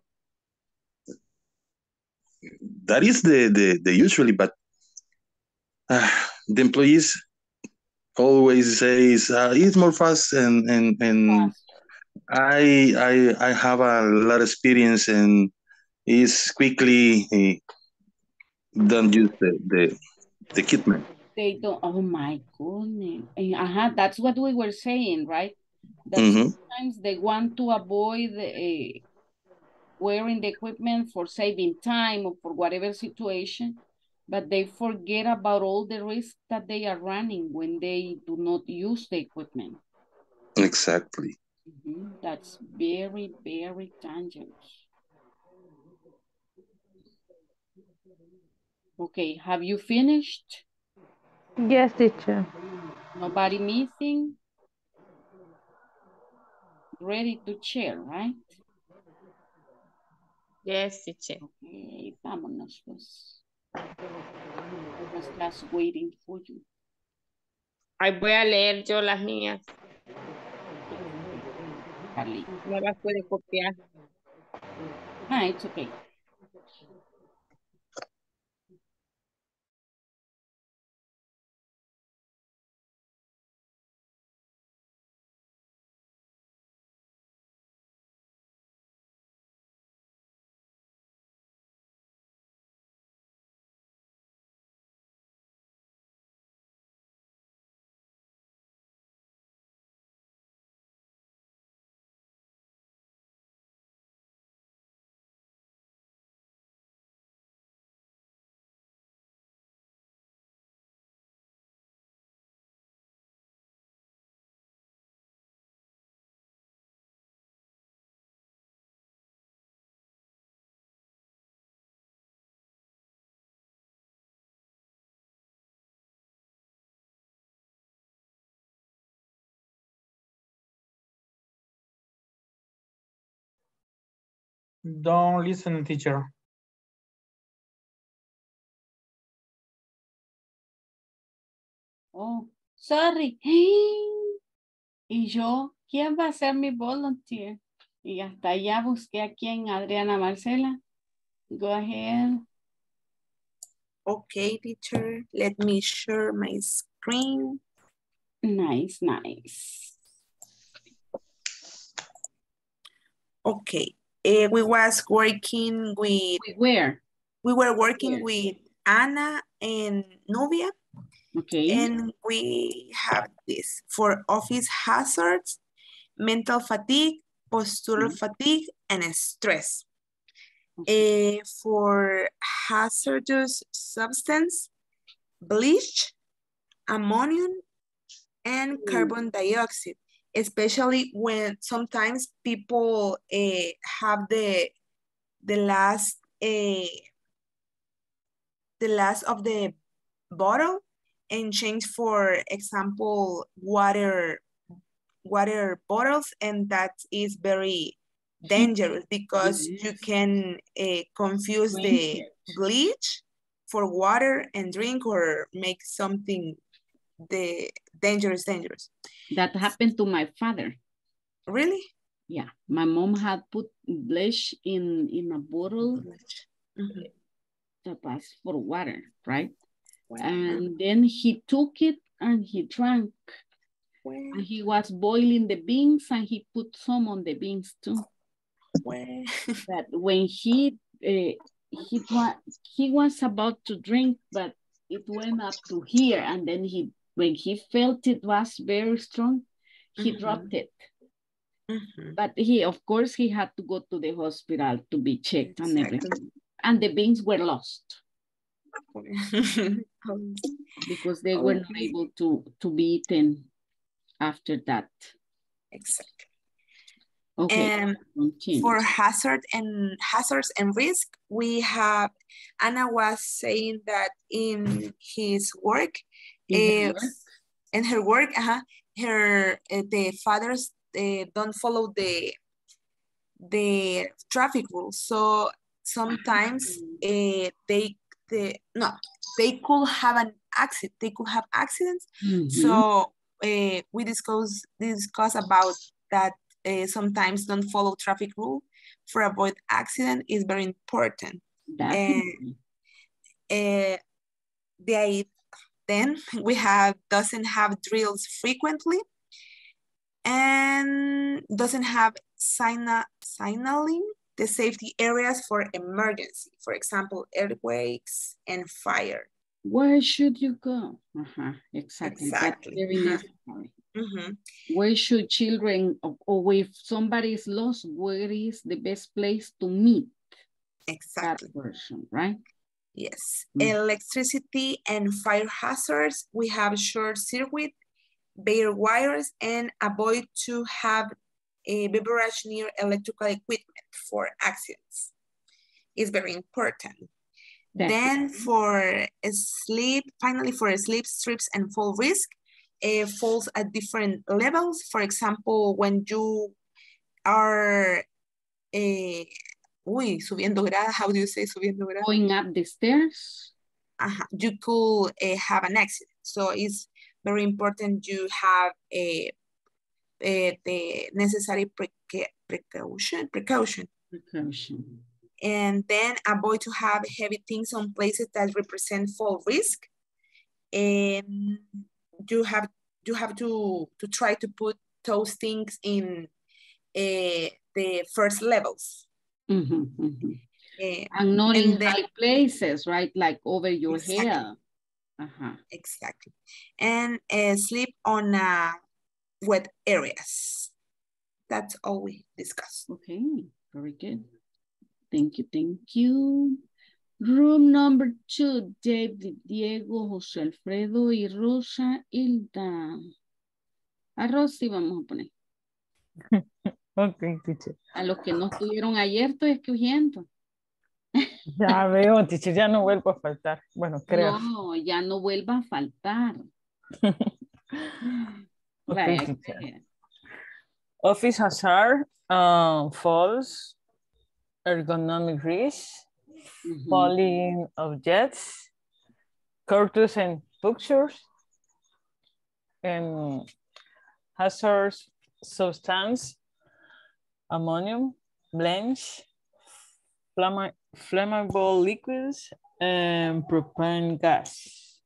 That is the, the, the usually, but uh, the employees always say uh, it's more fast and and, and I I I have a lot of experience and is quickly uh, don't use the the, the equipment. They don't. Oh my goodness! Uh -huh, that's what we were saying, right? That mm -hmm. sometimes they want to avoid Uh, wearing the equipment for saving time or for whatever situation, but they forget about all the risks that they are running when they do not use the equipment. Exactly. Mm-hmm. That's very, very dangerous. Okay, have you finished? Yes, teacher. Nobody missing? Ready to share, right? Yes, teacher. Okay, vámonos, pues. Because that's waiting for you. Ahí voy a leer yo las mías. Carly. No las puede copiar. Ah, it's okay. Don't listen, teacher. Oh, sorry. Y yo, ¿quién va a ser mi volunteer? Y hasta allá busqué a quién, Adriana Marcela. Go ahead. Okay, teacher. Let me share my screen. Nice, nice. Okay. Uh, we was working with where we were working where? with Anna and Nubia. Okay. And we have this for office hazards, mental fatigue, postural mm-hmm. fatigue, and stress. Okay. Uh, for hazardous substance, bleach, ammonium, and mm. carbon dioxide. especially when sometimes people uh, have the the last uh, the last of the bottle and change, for example, water water bottles, and that is very dangerous because you can uh, confuse the bleach for water and drink, or make something the dangerous dangerous. That happened to my father. Really? Yeah, my mom had put bleach in in a bottle mm-hmm. to pass for water, right? Wow. And then he took it and he drank. Wow. And he was boiling the beans and he put some on the beans too. Wow. But when he uh, he was he was about to drink, but it went up to here, and then he when he felt it was very strong, he mm-hmm. dropped it. Mm-hmm. But he, of course, he had to go to the hospital to be checked exactly. and everything. And the beans were lost because they were not able to to be eaten after that. Exactly. Okay. And for hazard and hazards and risk, we have Anna was saying that in his work, in uh, her work, in her, work uh-huh, her uh, the fathers uh, don't follow the the traffic rules, so sometimes uh, they the no they could have an accident. They could have accidents. Mm-hmm. So uh, we discuss discuss about that. Uh, sometimes don't follow traffic rule for avoid accident is very important. And uh, uh, they then we have doesn't have drills frequently and doesn't have signa signaling the safety areas for emergency, for example, earthquakes and fire. Where should you go? Uh-huh. Exactly. Exactly. That's very necessary. Mm-hmm. Where should children, or, or if somebody is lost, where is the best place to meet? Exactly. That person, right? Yes. Mm-hmm. Electricity and fire hazards. We have short circuit, bare wires, and avoid to have a beverage near electrical equipment for accidents. It's very important. That's then it. For sleep, finally for sleep, trips, and fall risk, Uh, falls at different levels. For example, when you are, uh, uy, subiendo gradas, how do you say subiendo gradas? Going up the stairs. Uh-huh. You could uh, have an accident. So it's very important you have a, a, the necessary preca precaution. Precaution. Precaution. And then avoid to have heavy things on places that represent fall risk. And you have you have to to try to put those things in uh, the first levels. Mm-hmm, mm-hmm. Uh, and not and in then, high places, right? Like over your exactly. hair. Uh-huh. Exactly. And uh, sleep on uh, wet areas. That's all we discussed. Okay, very good. Thank you, thank you. Room number two, David, Diego, José Alfredo y Rosa Hilda. A Rosy vamos a poner. Ok, teacher. A los que no estuvieron ayer estoy escogiendo. Ya veo, teacher, ya no vuelvo a faltar. Bueno, creo. No, ya no vuelva a faltar. Okay, teacher. Office hazard, um, false, ergonomic risk, mm-hmm. falling objects, curtains and pictures, and hazardous substance, ammonium, blanch, flamm flammable liquids, and propane gas,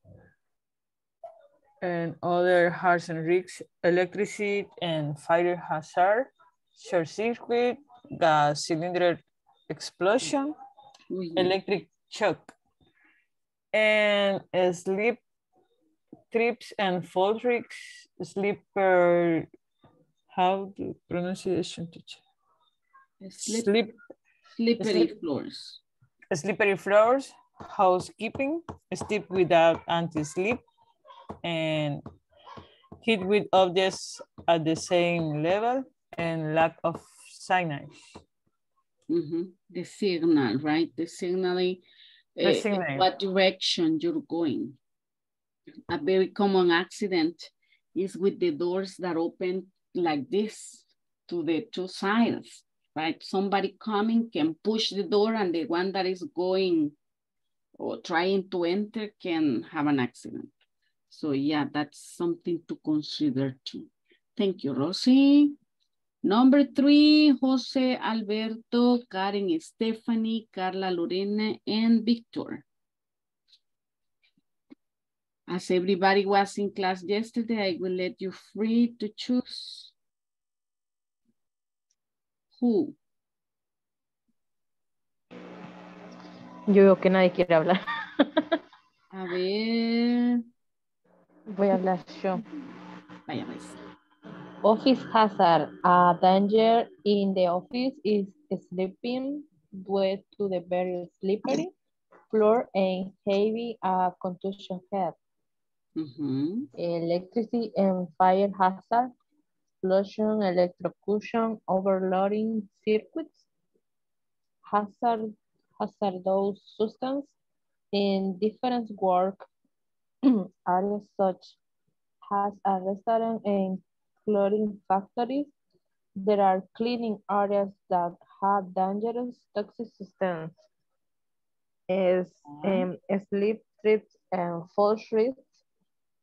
and other hazards and risks, electricity and fire hazard, short circuit, gas cylinder explosion, mm-hmm. electric shock, and uh, sleep trips and fall tricks, sleeper, how do you pronunciation teacher? Slip, Slip, slippery sleep, floors. Slippery floors, housekeeping, sleep without anti-sleep, and hit with objects at the same level, and lack of signage. Mm-hmm. The signal, right? The signaling, the uh, signal. What direction you're going. A very common accident is with the doors that open like this to the two sides, right? Somebody coming can push the door, and the one that is going or trying to enter can have an accident. So yeah, that's something to consider too. Thank you, Rosie. Number three, Jose, Alberto, Karen, Stephanie, Carla, Lorena, and Victor. As everybody was in class yesterday, I will let you free to choose who. Yo veo que nadie quiere hablar. A ver. Voy a hablar yo. Vaya, pues. Office hazard. A danger in the office is sleeping due to the very slippery floor and heavy uh, contusion head. Mm-hmm. Electricity and fire hazard, explosion, electrocution, overloading circuits, hazard, hazardous substance in different work areas such as a restaurant and clothing factories. There are cleaning areas that have dangerous toxic substances. Is um, sleep trips and fall trips.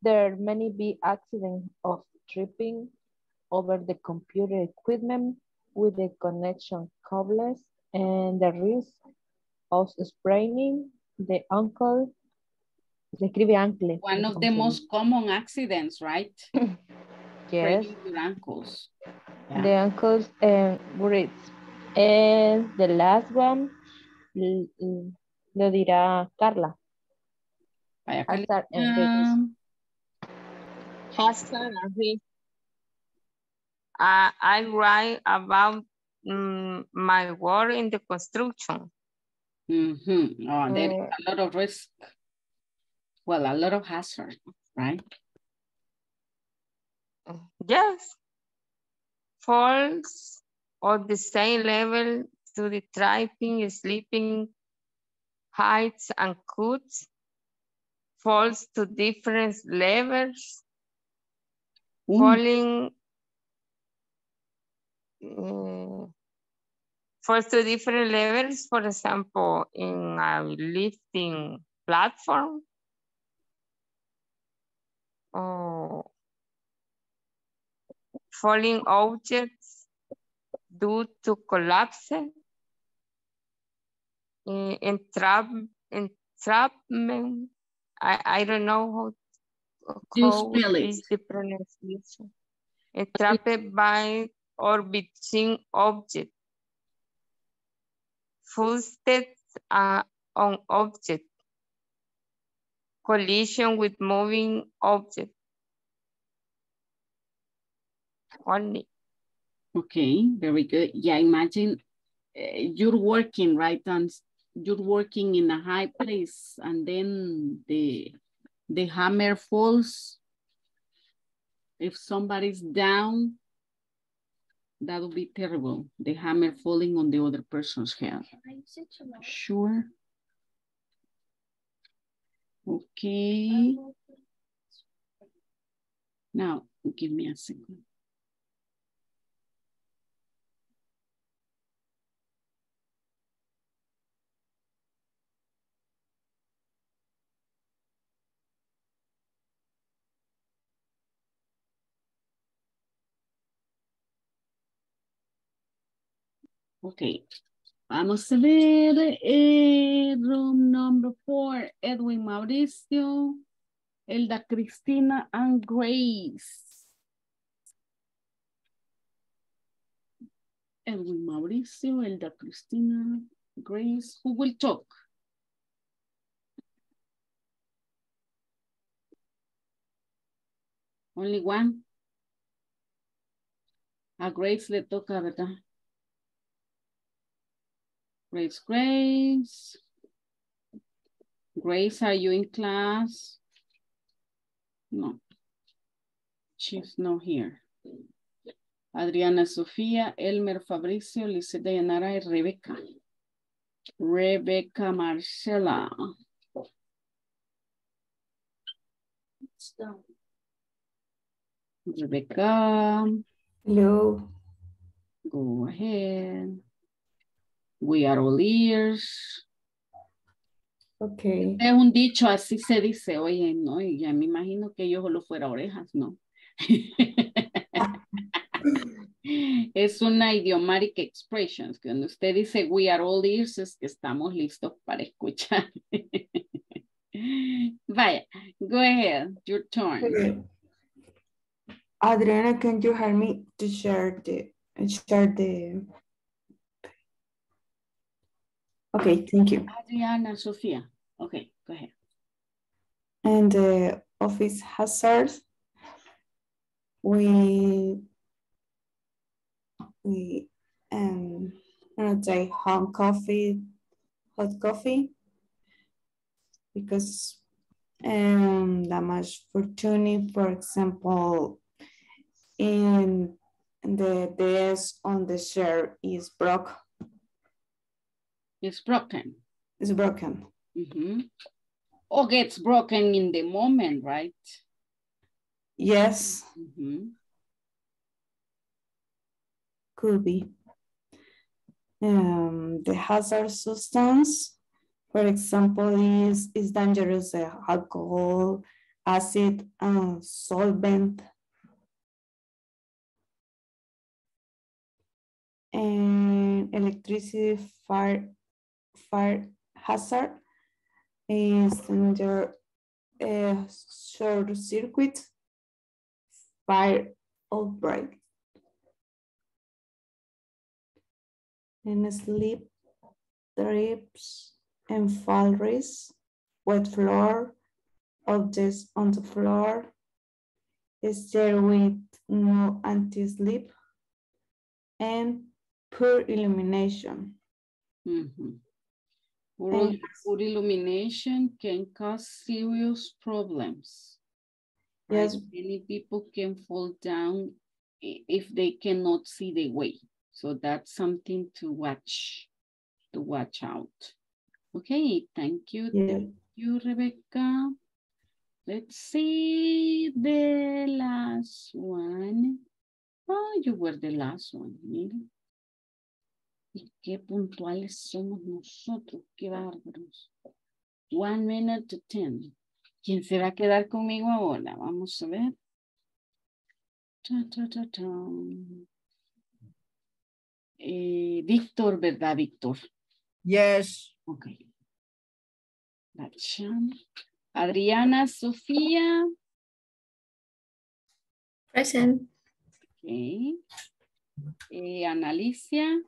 There may be accidents of tripping over the computer equipment with the connection cables and the risk of spraining the ankle. One of the most common accidents, right? Yes. Spraining your ankles. Yeah. The ankles and wrists. And the last one, lo dirá Carla. Hazard and risk. Uh, I write about um, my work in the construction. Mm-hmm. Oh, there uh, is a lot of risk. Well, a lot of hazard, right? Yes. Falls on the same level to the tripping, sleeping, heights and cuts, falls to different levels, mm. falling, um, falls to different levels, for example, in a lifting platform, or falling objects due to collapse, Entrap, entrapment. I, I don't know how, how is the pronunciation. Entrapped by or between objects. Footsteps uh, on object. Collision with moving object. Only. Okay, very good. Yeah, imagine uh, you're working right on. You're working in a high place, and then the, the hammer falls. If somebody's down, that would be terrible. The hammer falling on the other person's head. Sure. Okay. Now, give me a second. Okay, vamos a ver, eh, room number four, Edwin Mauricio, Elda Cristina, and Grace. Edwin Mauricio, Elda Cristina, Grace, who will talk? Only one? A Grace le toca, ¿verdad? Grace, Grace. Grace, are you in class? No. She's not here. Adriana, Sofía, Elmer, Fabricio, Lisette, Dayanara, y Rebeca. Rebeca Marcela. It's done. Rebecca. Hello. Go ahead. We are all ears. Okay. Es un dicho, así se dice, oye, no, y ya me imagino que yo solo fuera orejas, ¿no? Es una idiomatic expression. Cuando usted dice we are all ears, es que estamos listos para escuchar. Vaya, go ahead, your turn. Okay. Adriana, can you help me to share the, share the... Okay, thank you. Adriana, Sofía. Okay, go ahead. And the uh, office hazards. We, we, um, I don't say home coffee, hot coffee, because um, damage fortune, for example, in the desk on the chair is broke. It's broken. It's broken. Mm-hmm. Or gets broken in the moment, right? Yes. Mm-hmm. Could be. Um, the hazard substance, for example, is, is dangerous uh, alcohol, acid, uh, solvent. And electricity, fire, fire hazard is under a short circuit, fire outbreak. And sleep, trips, and fall risks, wet floor, objects on the floor, stair with no anti-slip, and poor illumination. Mm-hmm. poor, poor illumination can cause serious problems. Yes, right? Many people can fall down if they cannot see the way. So that's something to watch, to watch out. Okay, thank you, yeah. Thank you, Rebecca. Let's see the last one. Oh, you were the last one. Miren. Y qué puntuales somos nosotros, qué bárbaros. One minute to ten. ¿Quién se va a quedar conmigo ahora? Vamos a ver. Ta, ta, ta, ta. Eh, Víctor, ¿verdad, Víctor? Yes. Ok. Adriana, Sofía. Present. Ok. Eh, Analicia.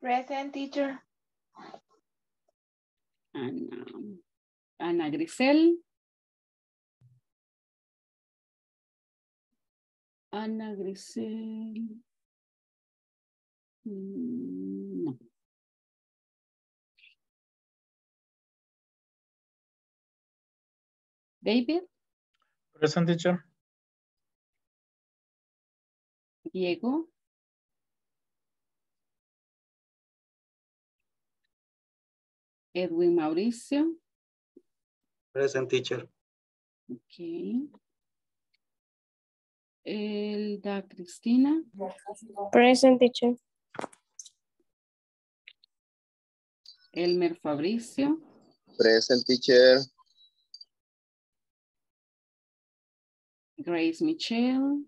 Present, teacher. Ana, Ana Grisel. Ana Grisel. No. David. Present, teacher. Diego. Edwin Mauricio. Present, teacher. Okay. Elda Cristina. Present, teacher. Elmer Fabricio. Present, teacher. Grace Michelle.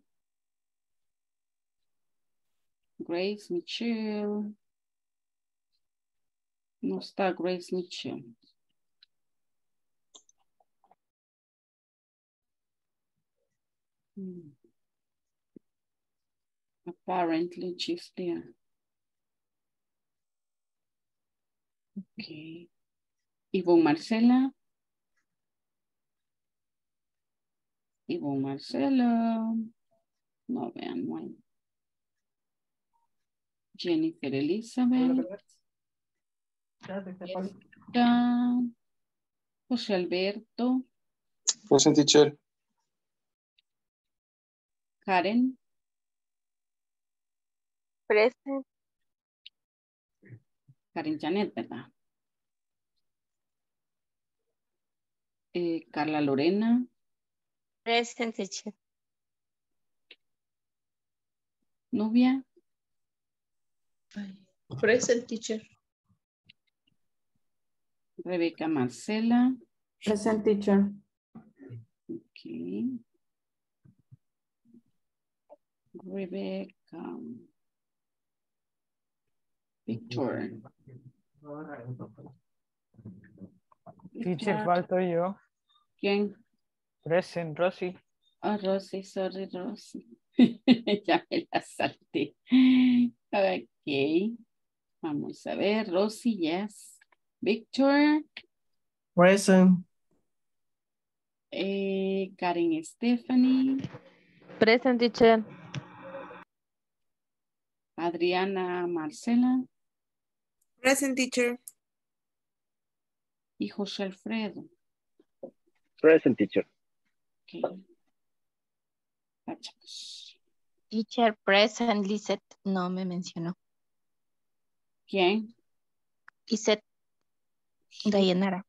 Grace Michelle. No está Grace Mitchell. Hmm. Apparently she's there. Okay. Yvonne Marcela. Yvonne Marcela. No vean, bueno. Jennifer Elizabeth. Esta, José Alberto. Present, teacher. Karen. Present. Karen Janet, ¿verdad? Eh, Carla Lorena. Present, teacher. Nubia. Present, teacher. Rebeca Marcela. Present, teacher. Okay. Rebecca. Victor. Teacher, falto yo. ¿Quién? Present, Rosy. Oh, Rosy, sorry, Rosy. Ya me la salté. Ok. Vamos a ver, Rosy, yes. Victor. Present. Eh, Karen Stephanie. Present, teacher. Adriana Marcela. Present, teacher. Y José Alfredo. Present, teacher. Okay. Teacher, present. Lizette no me mencionó. ¿Quién? Lizette Dayanara.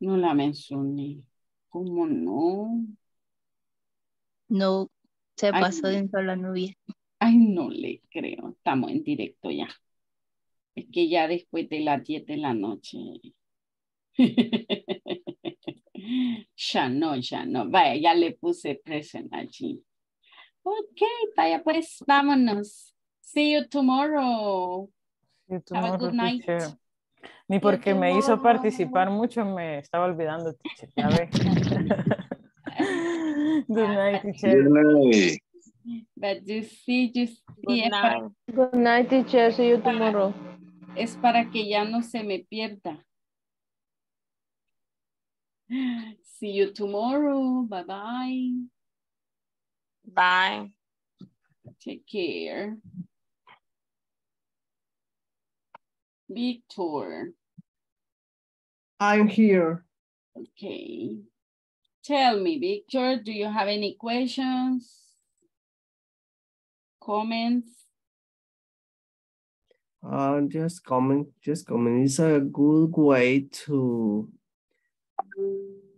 No la mencioné. ¿Cómo no? No, se ay, pasó dentro de la nubia. Ay, no le creo. Estamos en directo ya. Es que ya después de las diez de la noche. Ya no, ya no. Vaya, ya le puse present allí. Ok, vaya pues, vámonos. See you tomorrow. See you tomorrow. Have a good night. Teacher. Ni porque me hizo participar mucho, me estaba olvidando, teacher. Ya ve. Good night, teacher. Good night. But you see, you see. Good night. Good night, teacher. See you tomorrow. Es para que ya no se me pierda. See you tomorrow. Bye bye. Bye. Take care. Victor. I'm here. Okay. Tell me, Victor, do you have any questions? Comments? Uh, just comment, just comment. It's a good way to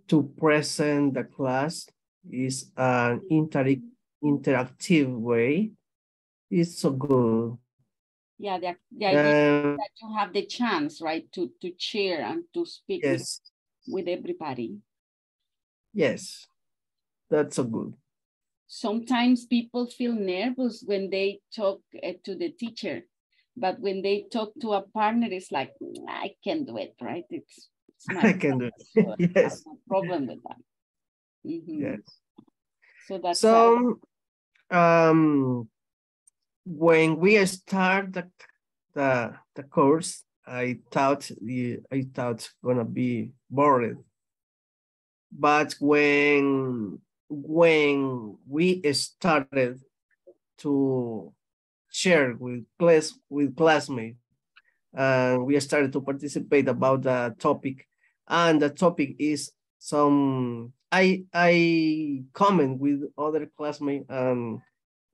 to present the class. It's an inter interactive way. It's so good. Yeah, the, the idea um, is that you have the chance, right, to to share and to speak yes. with, with everybody. Yes, that's so good. Sometimes people feel nervous when they talk uh, to the teacher, but when they talk to a partner, it's like, I can do it, right? It's, it's I can do it. So yes. No problem with that. Mm-hmm. Yes. So that's so. Why. Um. When we start the, the the course, I thought the I thought gonna be boring. But when when we started to share with class with classmates, and uh, we started to participate about the topic, and the topic is some I I comment with other classmates and.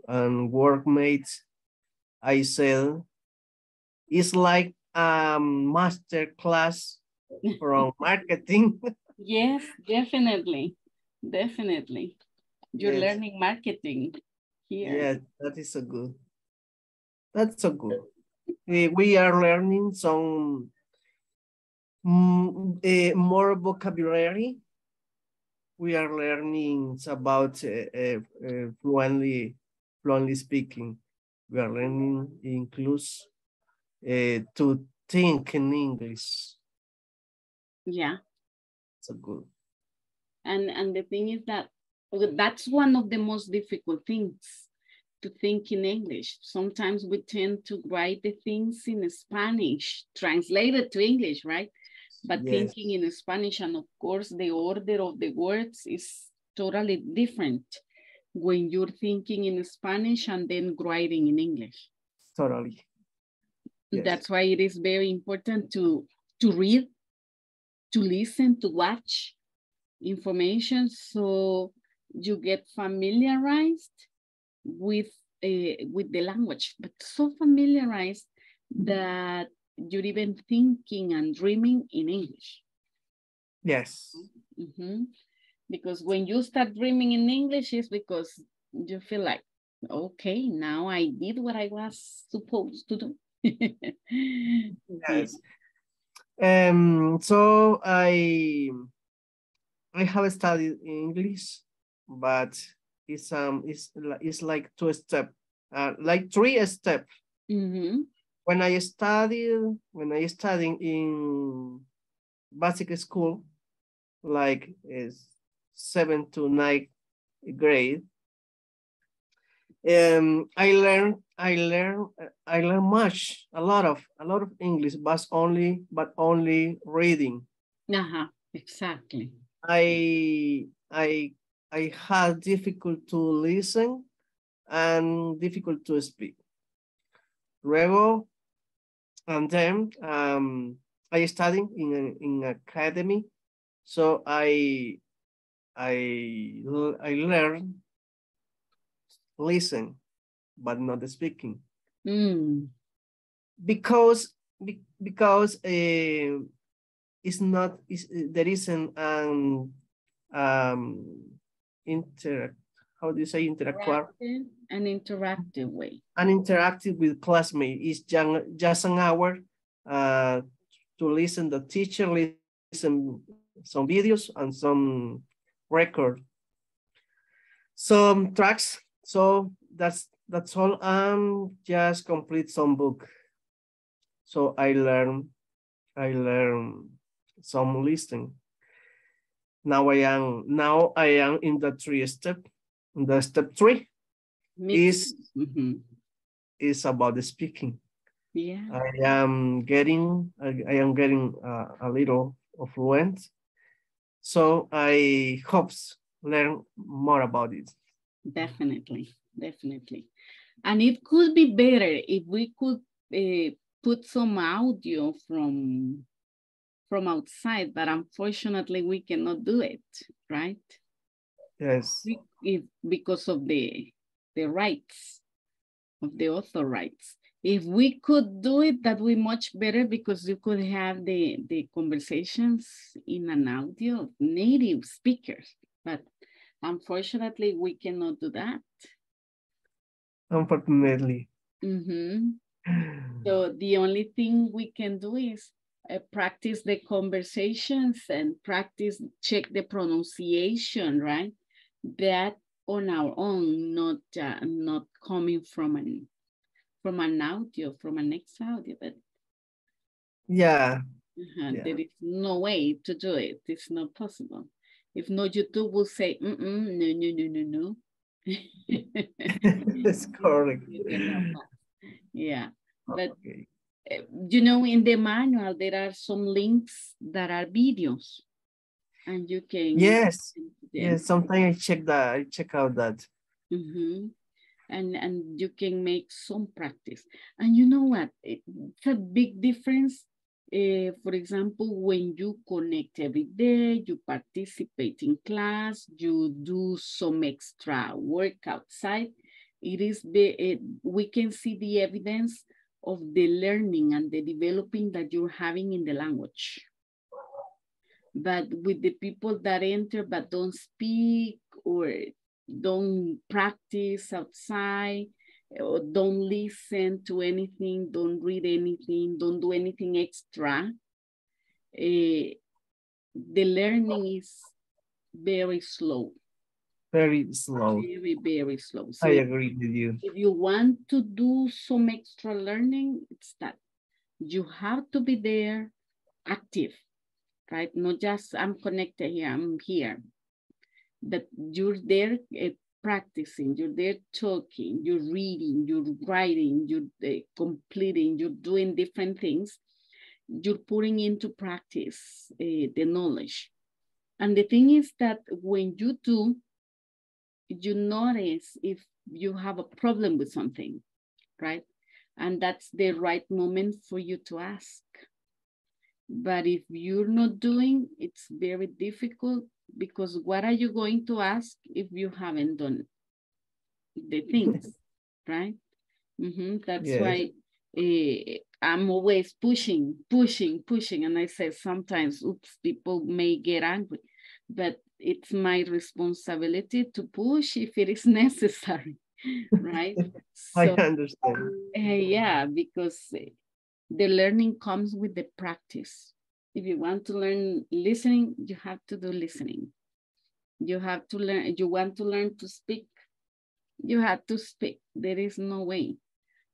and workmates, I said, it's like a master class from marketing. Yes, definitely, definitely. You're yes. learning marketing here. Yes, that is so good. That's so good. We are learning some more vocabulary. We are learning about uh, uh, fluently Fluently speaking, we are learning includes uh, to think in English. Yeah, so good. And and the thing is that that's one of the most difficult things to think in English. Sometimes we tend to write the things in Spanish, translated to English, right? But yes. thinking in Spanish, and of course, the order of the words is totally different when you're thinking in Spanish and then writing in English. Totally. Yes. That's why it is very important to, to read, to listen, to watch information so you get familiarized with uh, with the language, but so familiarized that you're even thinking and dreaming in English. Yes. Mm-hmm. Because when you start dreaming in English, it's because you feel like, okay, now I did what I was supposed to do. Yes. Um, so I I have studied English, but it's um it's it's like two step, uh, like three step. Mm-hmm. When I studied when I studied in basic school, like is seven to ninth grade, um, I learned I learned I learned much a lot of a lot of English, but only but only reading. Uh-huh. Exactly. I I I had difficult to listen and difficult to speak. Luego, and then um, I studied in in academy, so I I I learned listen, but not the speaking, mm. because be, because uh, it's not it's, there isn't an um. Interact. How do you say interactive? An interactive way. An interactive with classmates. It's just an hour uh, to listen. The teacher listen some videos and some record, some tracks. So that's that's all. Um, just complete some book. So I learn, I learn some listening. Now I am now I am in the three step. The step three is mm-hmm. is about the speaking. Yeah, I am getting I, I am getting uh, a little fluent, so I hope to learn more about it. Definitely, definitely, and it could be better if we could uh, put some audio from. from outside, but unfortunately we cannot do it, right? Yes. We, if, because of the, the rights, of the author rights. If we could do it, that would be much better because you could have the, the conversations in an audio of native speakers, but unfortunately we cannot do that. Unfortunately. Mm-hmm. So the only thing we can do is Uh, practice the conversations and practice, check the pronunciation, right? That on our own, not uh, not coming from an from an audio, from an ex audio, but yeah. Uh-huh, yeah, there is no way to do it. It's not possible. If not, YouTube will say, mm mm, no, no, no, no, no. That's correct. Yeah, but. Okay. You know, in the manual, there are some links that are videos, and you can. Yes. Yes. Sometimes I check that. I check out that. Mm-hmm. And and you can make some practice. And you know what? It's a big difference. Uh, for example, when you connect every day, you participate in class, you do some extra work outside. It is the it, we can see the evidence of the learning and the developing that you're having in the language. But with the people that enter but don't speak or don't practice outside, or don't listen to anything, don't read anything, don't do anything extra, eh, the learning is very slow. Very slow. Very, very slow. So I agree with you. If you want to do some extra learning, it's that you have to be there, active, right? Not just I'm connected here, I'm here. But you're there uh, practicing, you're there talking, you're reading, you're writing, you're uh, completing, you're doing different things. You're putting into practice uh, the knowledge. And the thing is that when you do, you notice if you have a problem with something, right? And that's the right moment for you to ask. But if you're not doing, it's very difficult because what are you going to ask if you haven't done the things, right? Mm-hmm. That's yes. why uh, I'm always pushing, pushing, pushing. And I say sometimes, oops, people may get angry, but it's my responsibility to push if it is necessary, right? So, I understand. Uh, yeah, because the learning comes with the practice. If you want to learn listening, you have to do listening. You have to learn, you want to learn to speak, you have to speak. There is no way.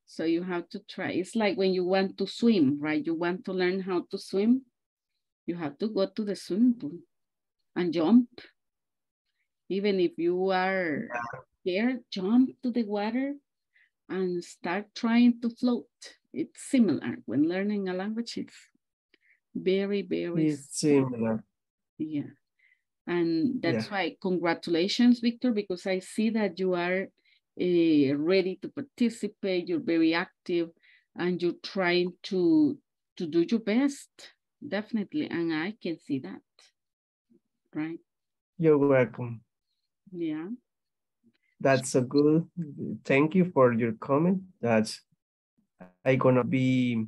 So you have to try. It's like when you want to swim, right? You want to learn how to swim. You have to go to the swimming pool and jump. Even if you are scared, jump to the water and start trying to float. It's similar. When learning a language, it's very, very it's similar. Yeah. And that's yeah. why, congratulations, Victor, because I see that you are uh, ready to participate, you're very active, and you're trying to, to do your best, definitely. And I can see that, right? You're welcome. Yeah. That's a good, thank you for your comment. That's, I'm gonna be,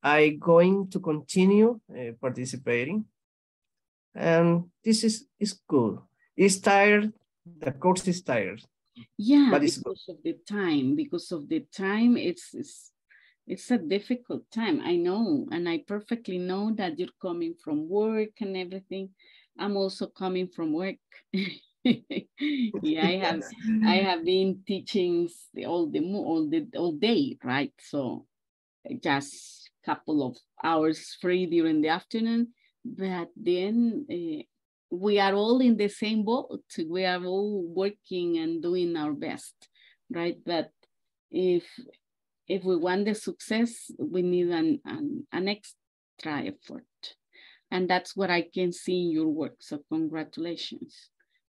I'm going to continue uh, participating. And this is, is cool. It's tired, the course is tired. Yeah, but it's because good. of the time, because of the time, it's, it's, it's a difficult time. I know, and I perfectly know that you're coming from work and everything. I'm also coming from work. yeah, I have, I have been teaching all the, all the, all day, right? So just a couple of hours free during the afternoon. But then uh, we are all in the same boat. We are all working and doing our best, right? But if if we want the success, we need an, an, an extra effort. And that's what I can see in your work. So congratulations.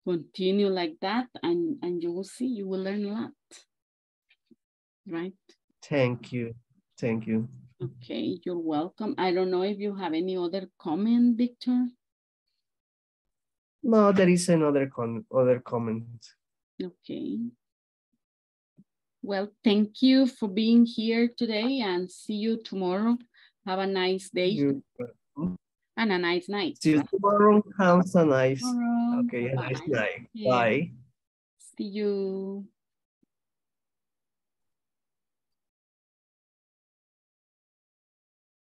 Continue like that and, and you will see, you will learn a lot, right? Thank you. Thank you. Okay, you're welcome. I don't know if you have any other comment, Victor. No, there is another con other comment. Okay. Well, thank you for being here today and see you tomorrow. Have a nice day. You're welcome. And a nice night. See you tomorrow. Have a nice. Tomorrow. Okay, a nice night. Okay. Bye. See you.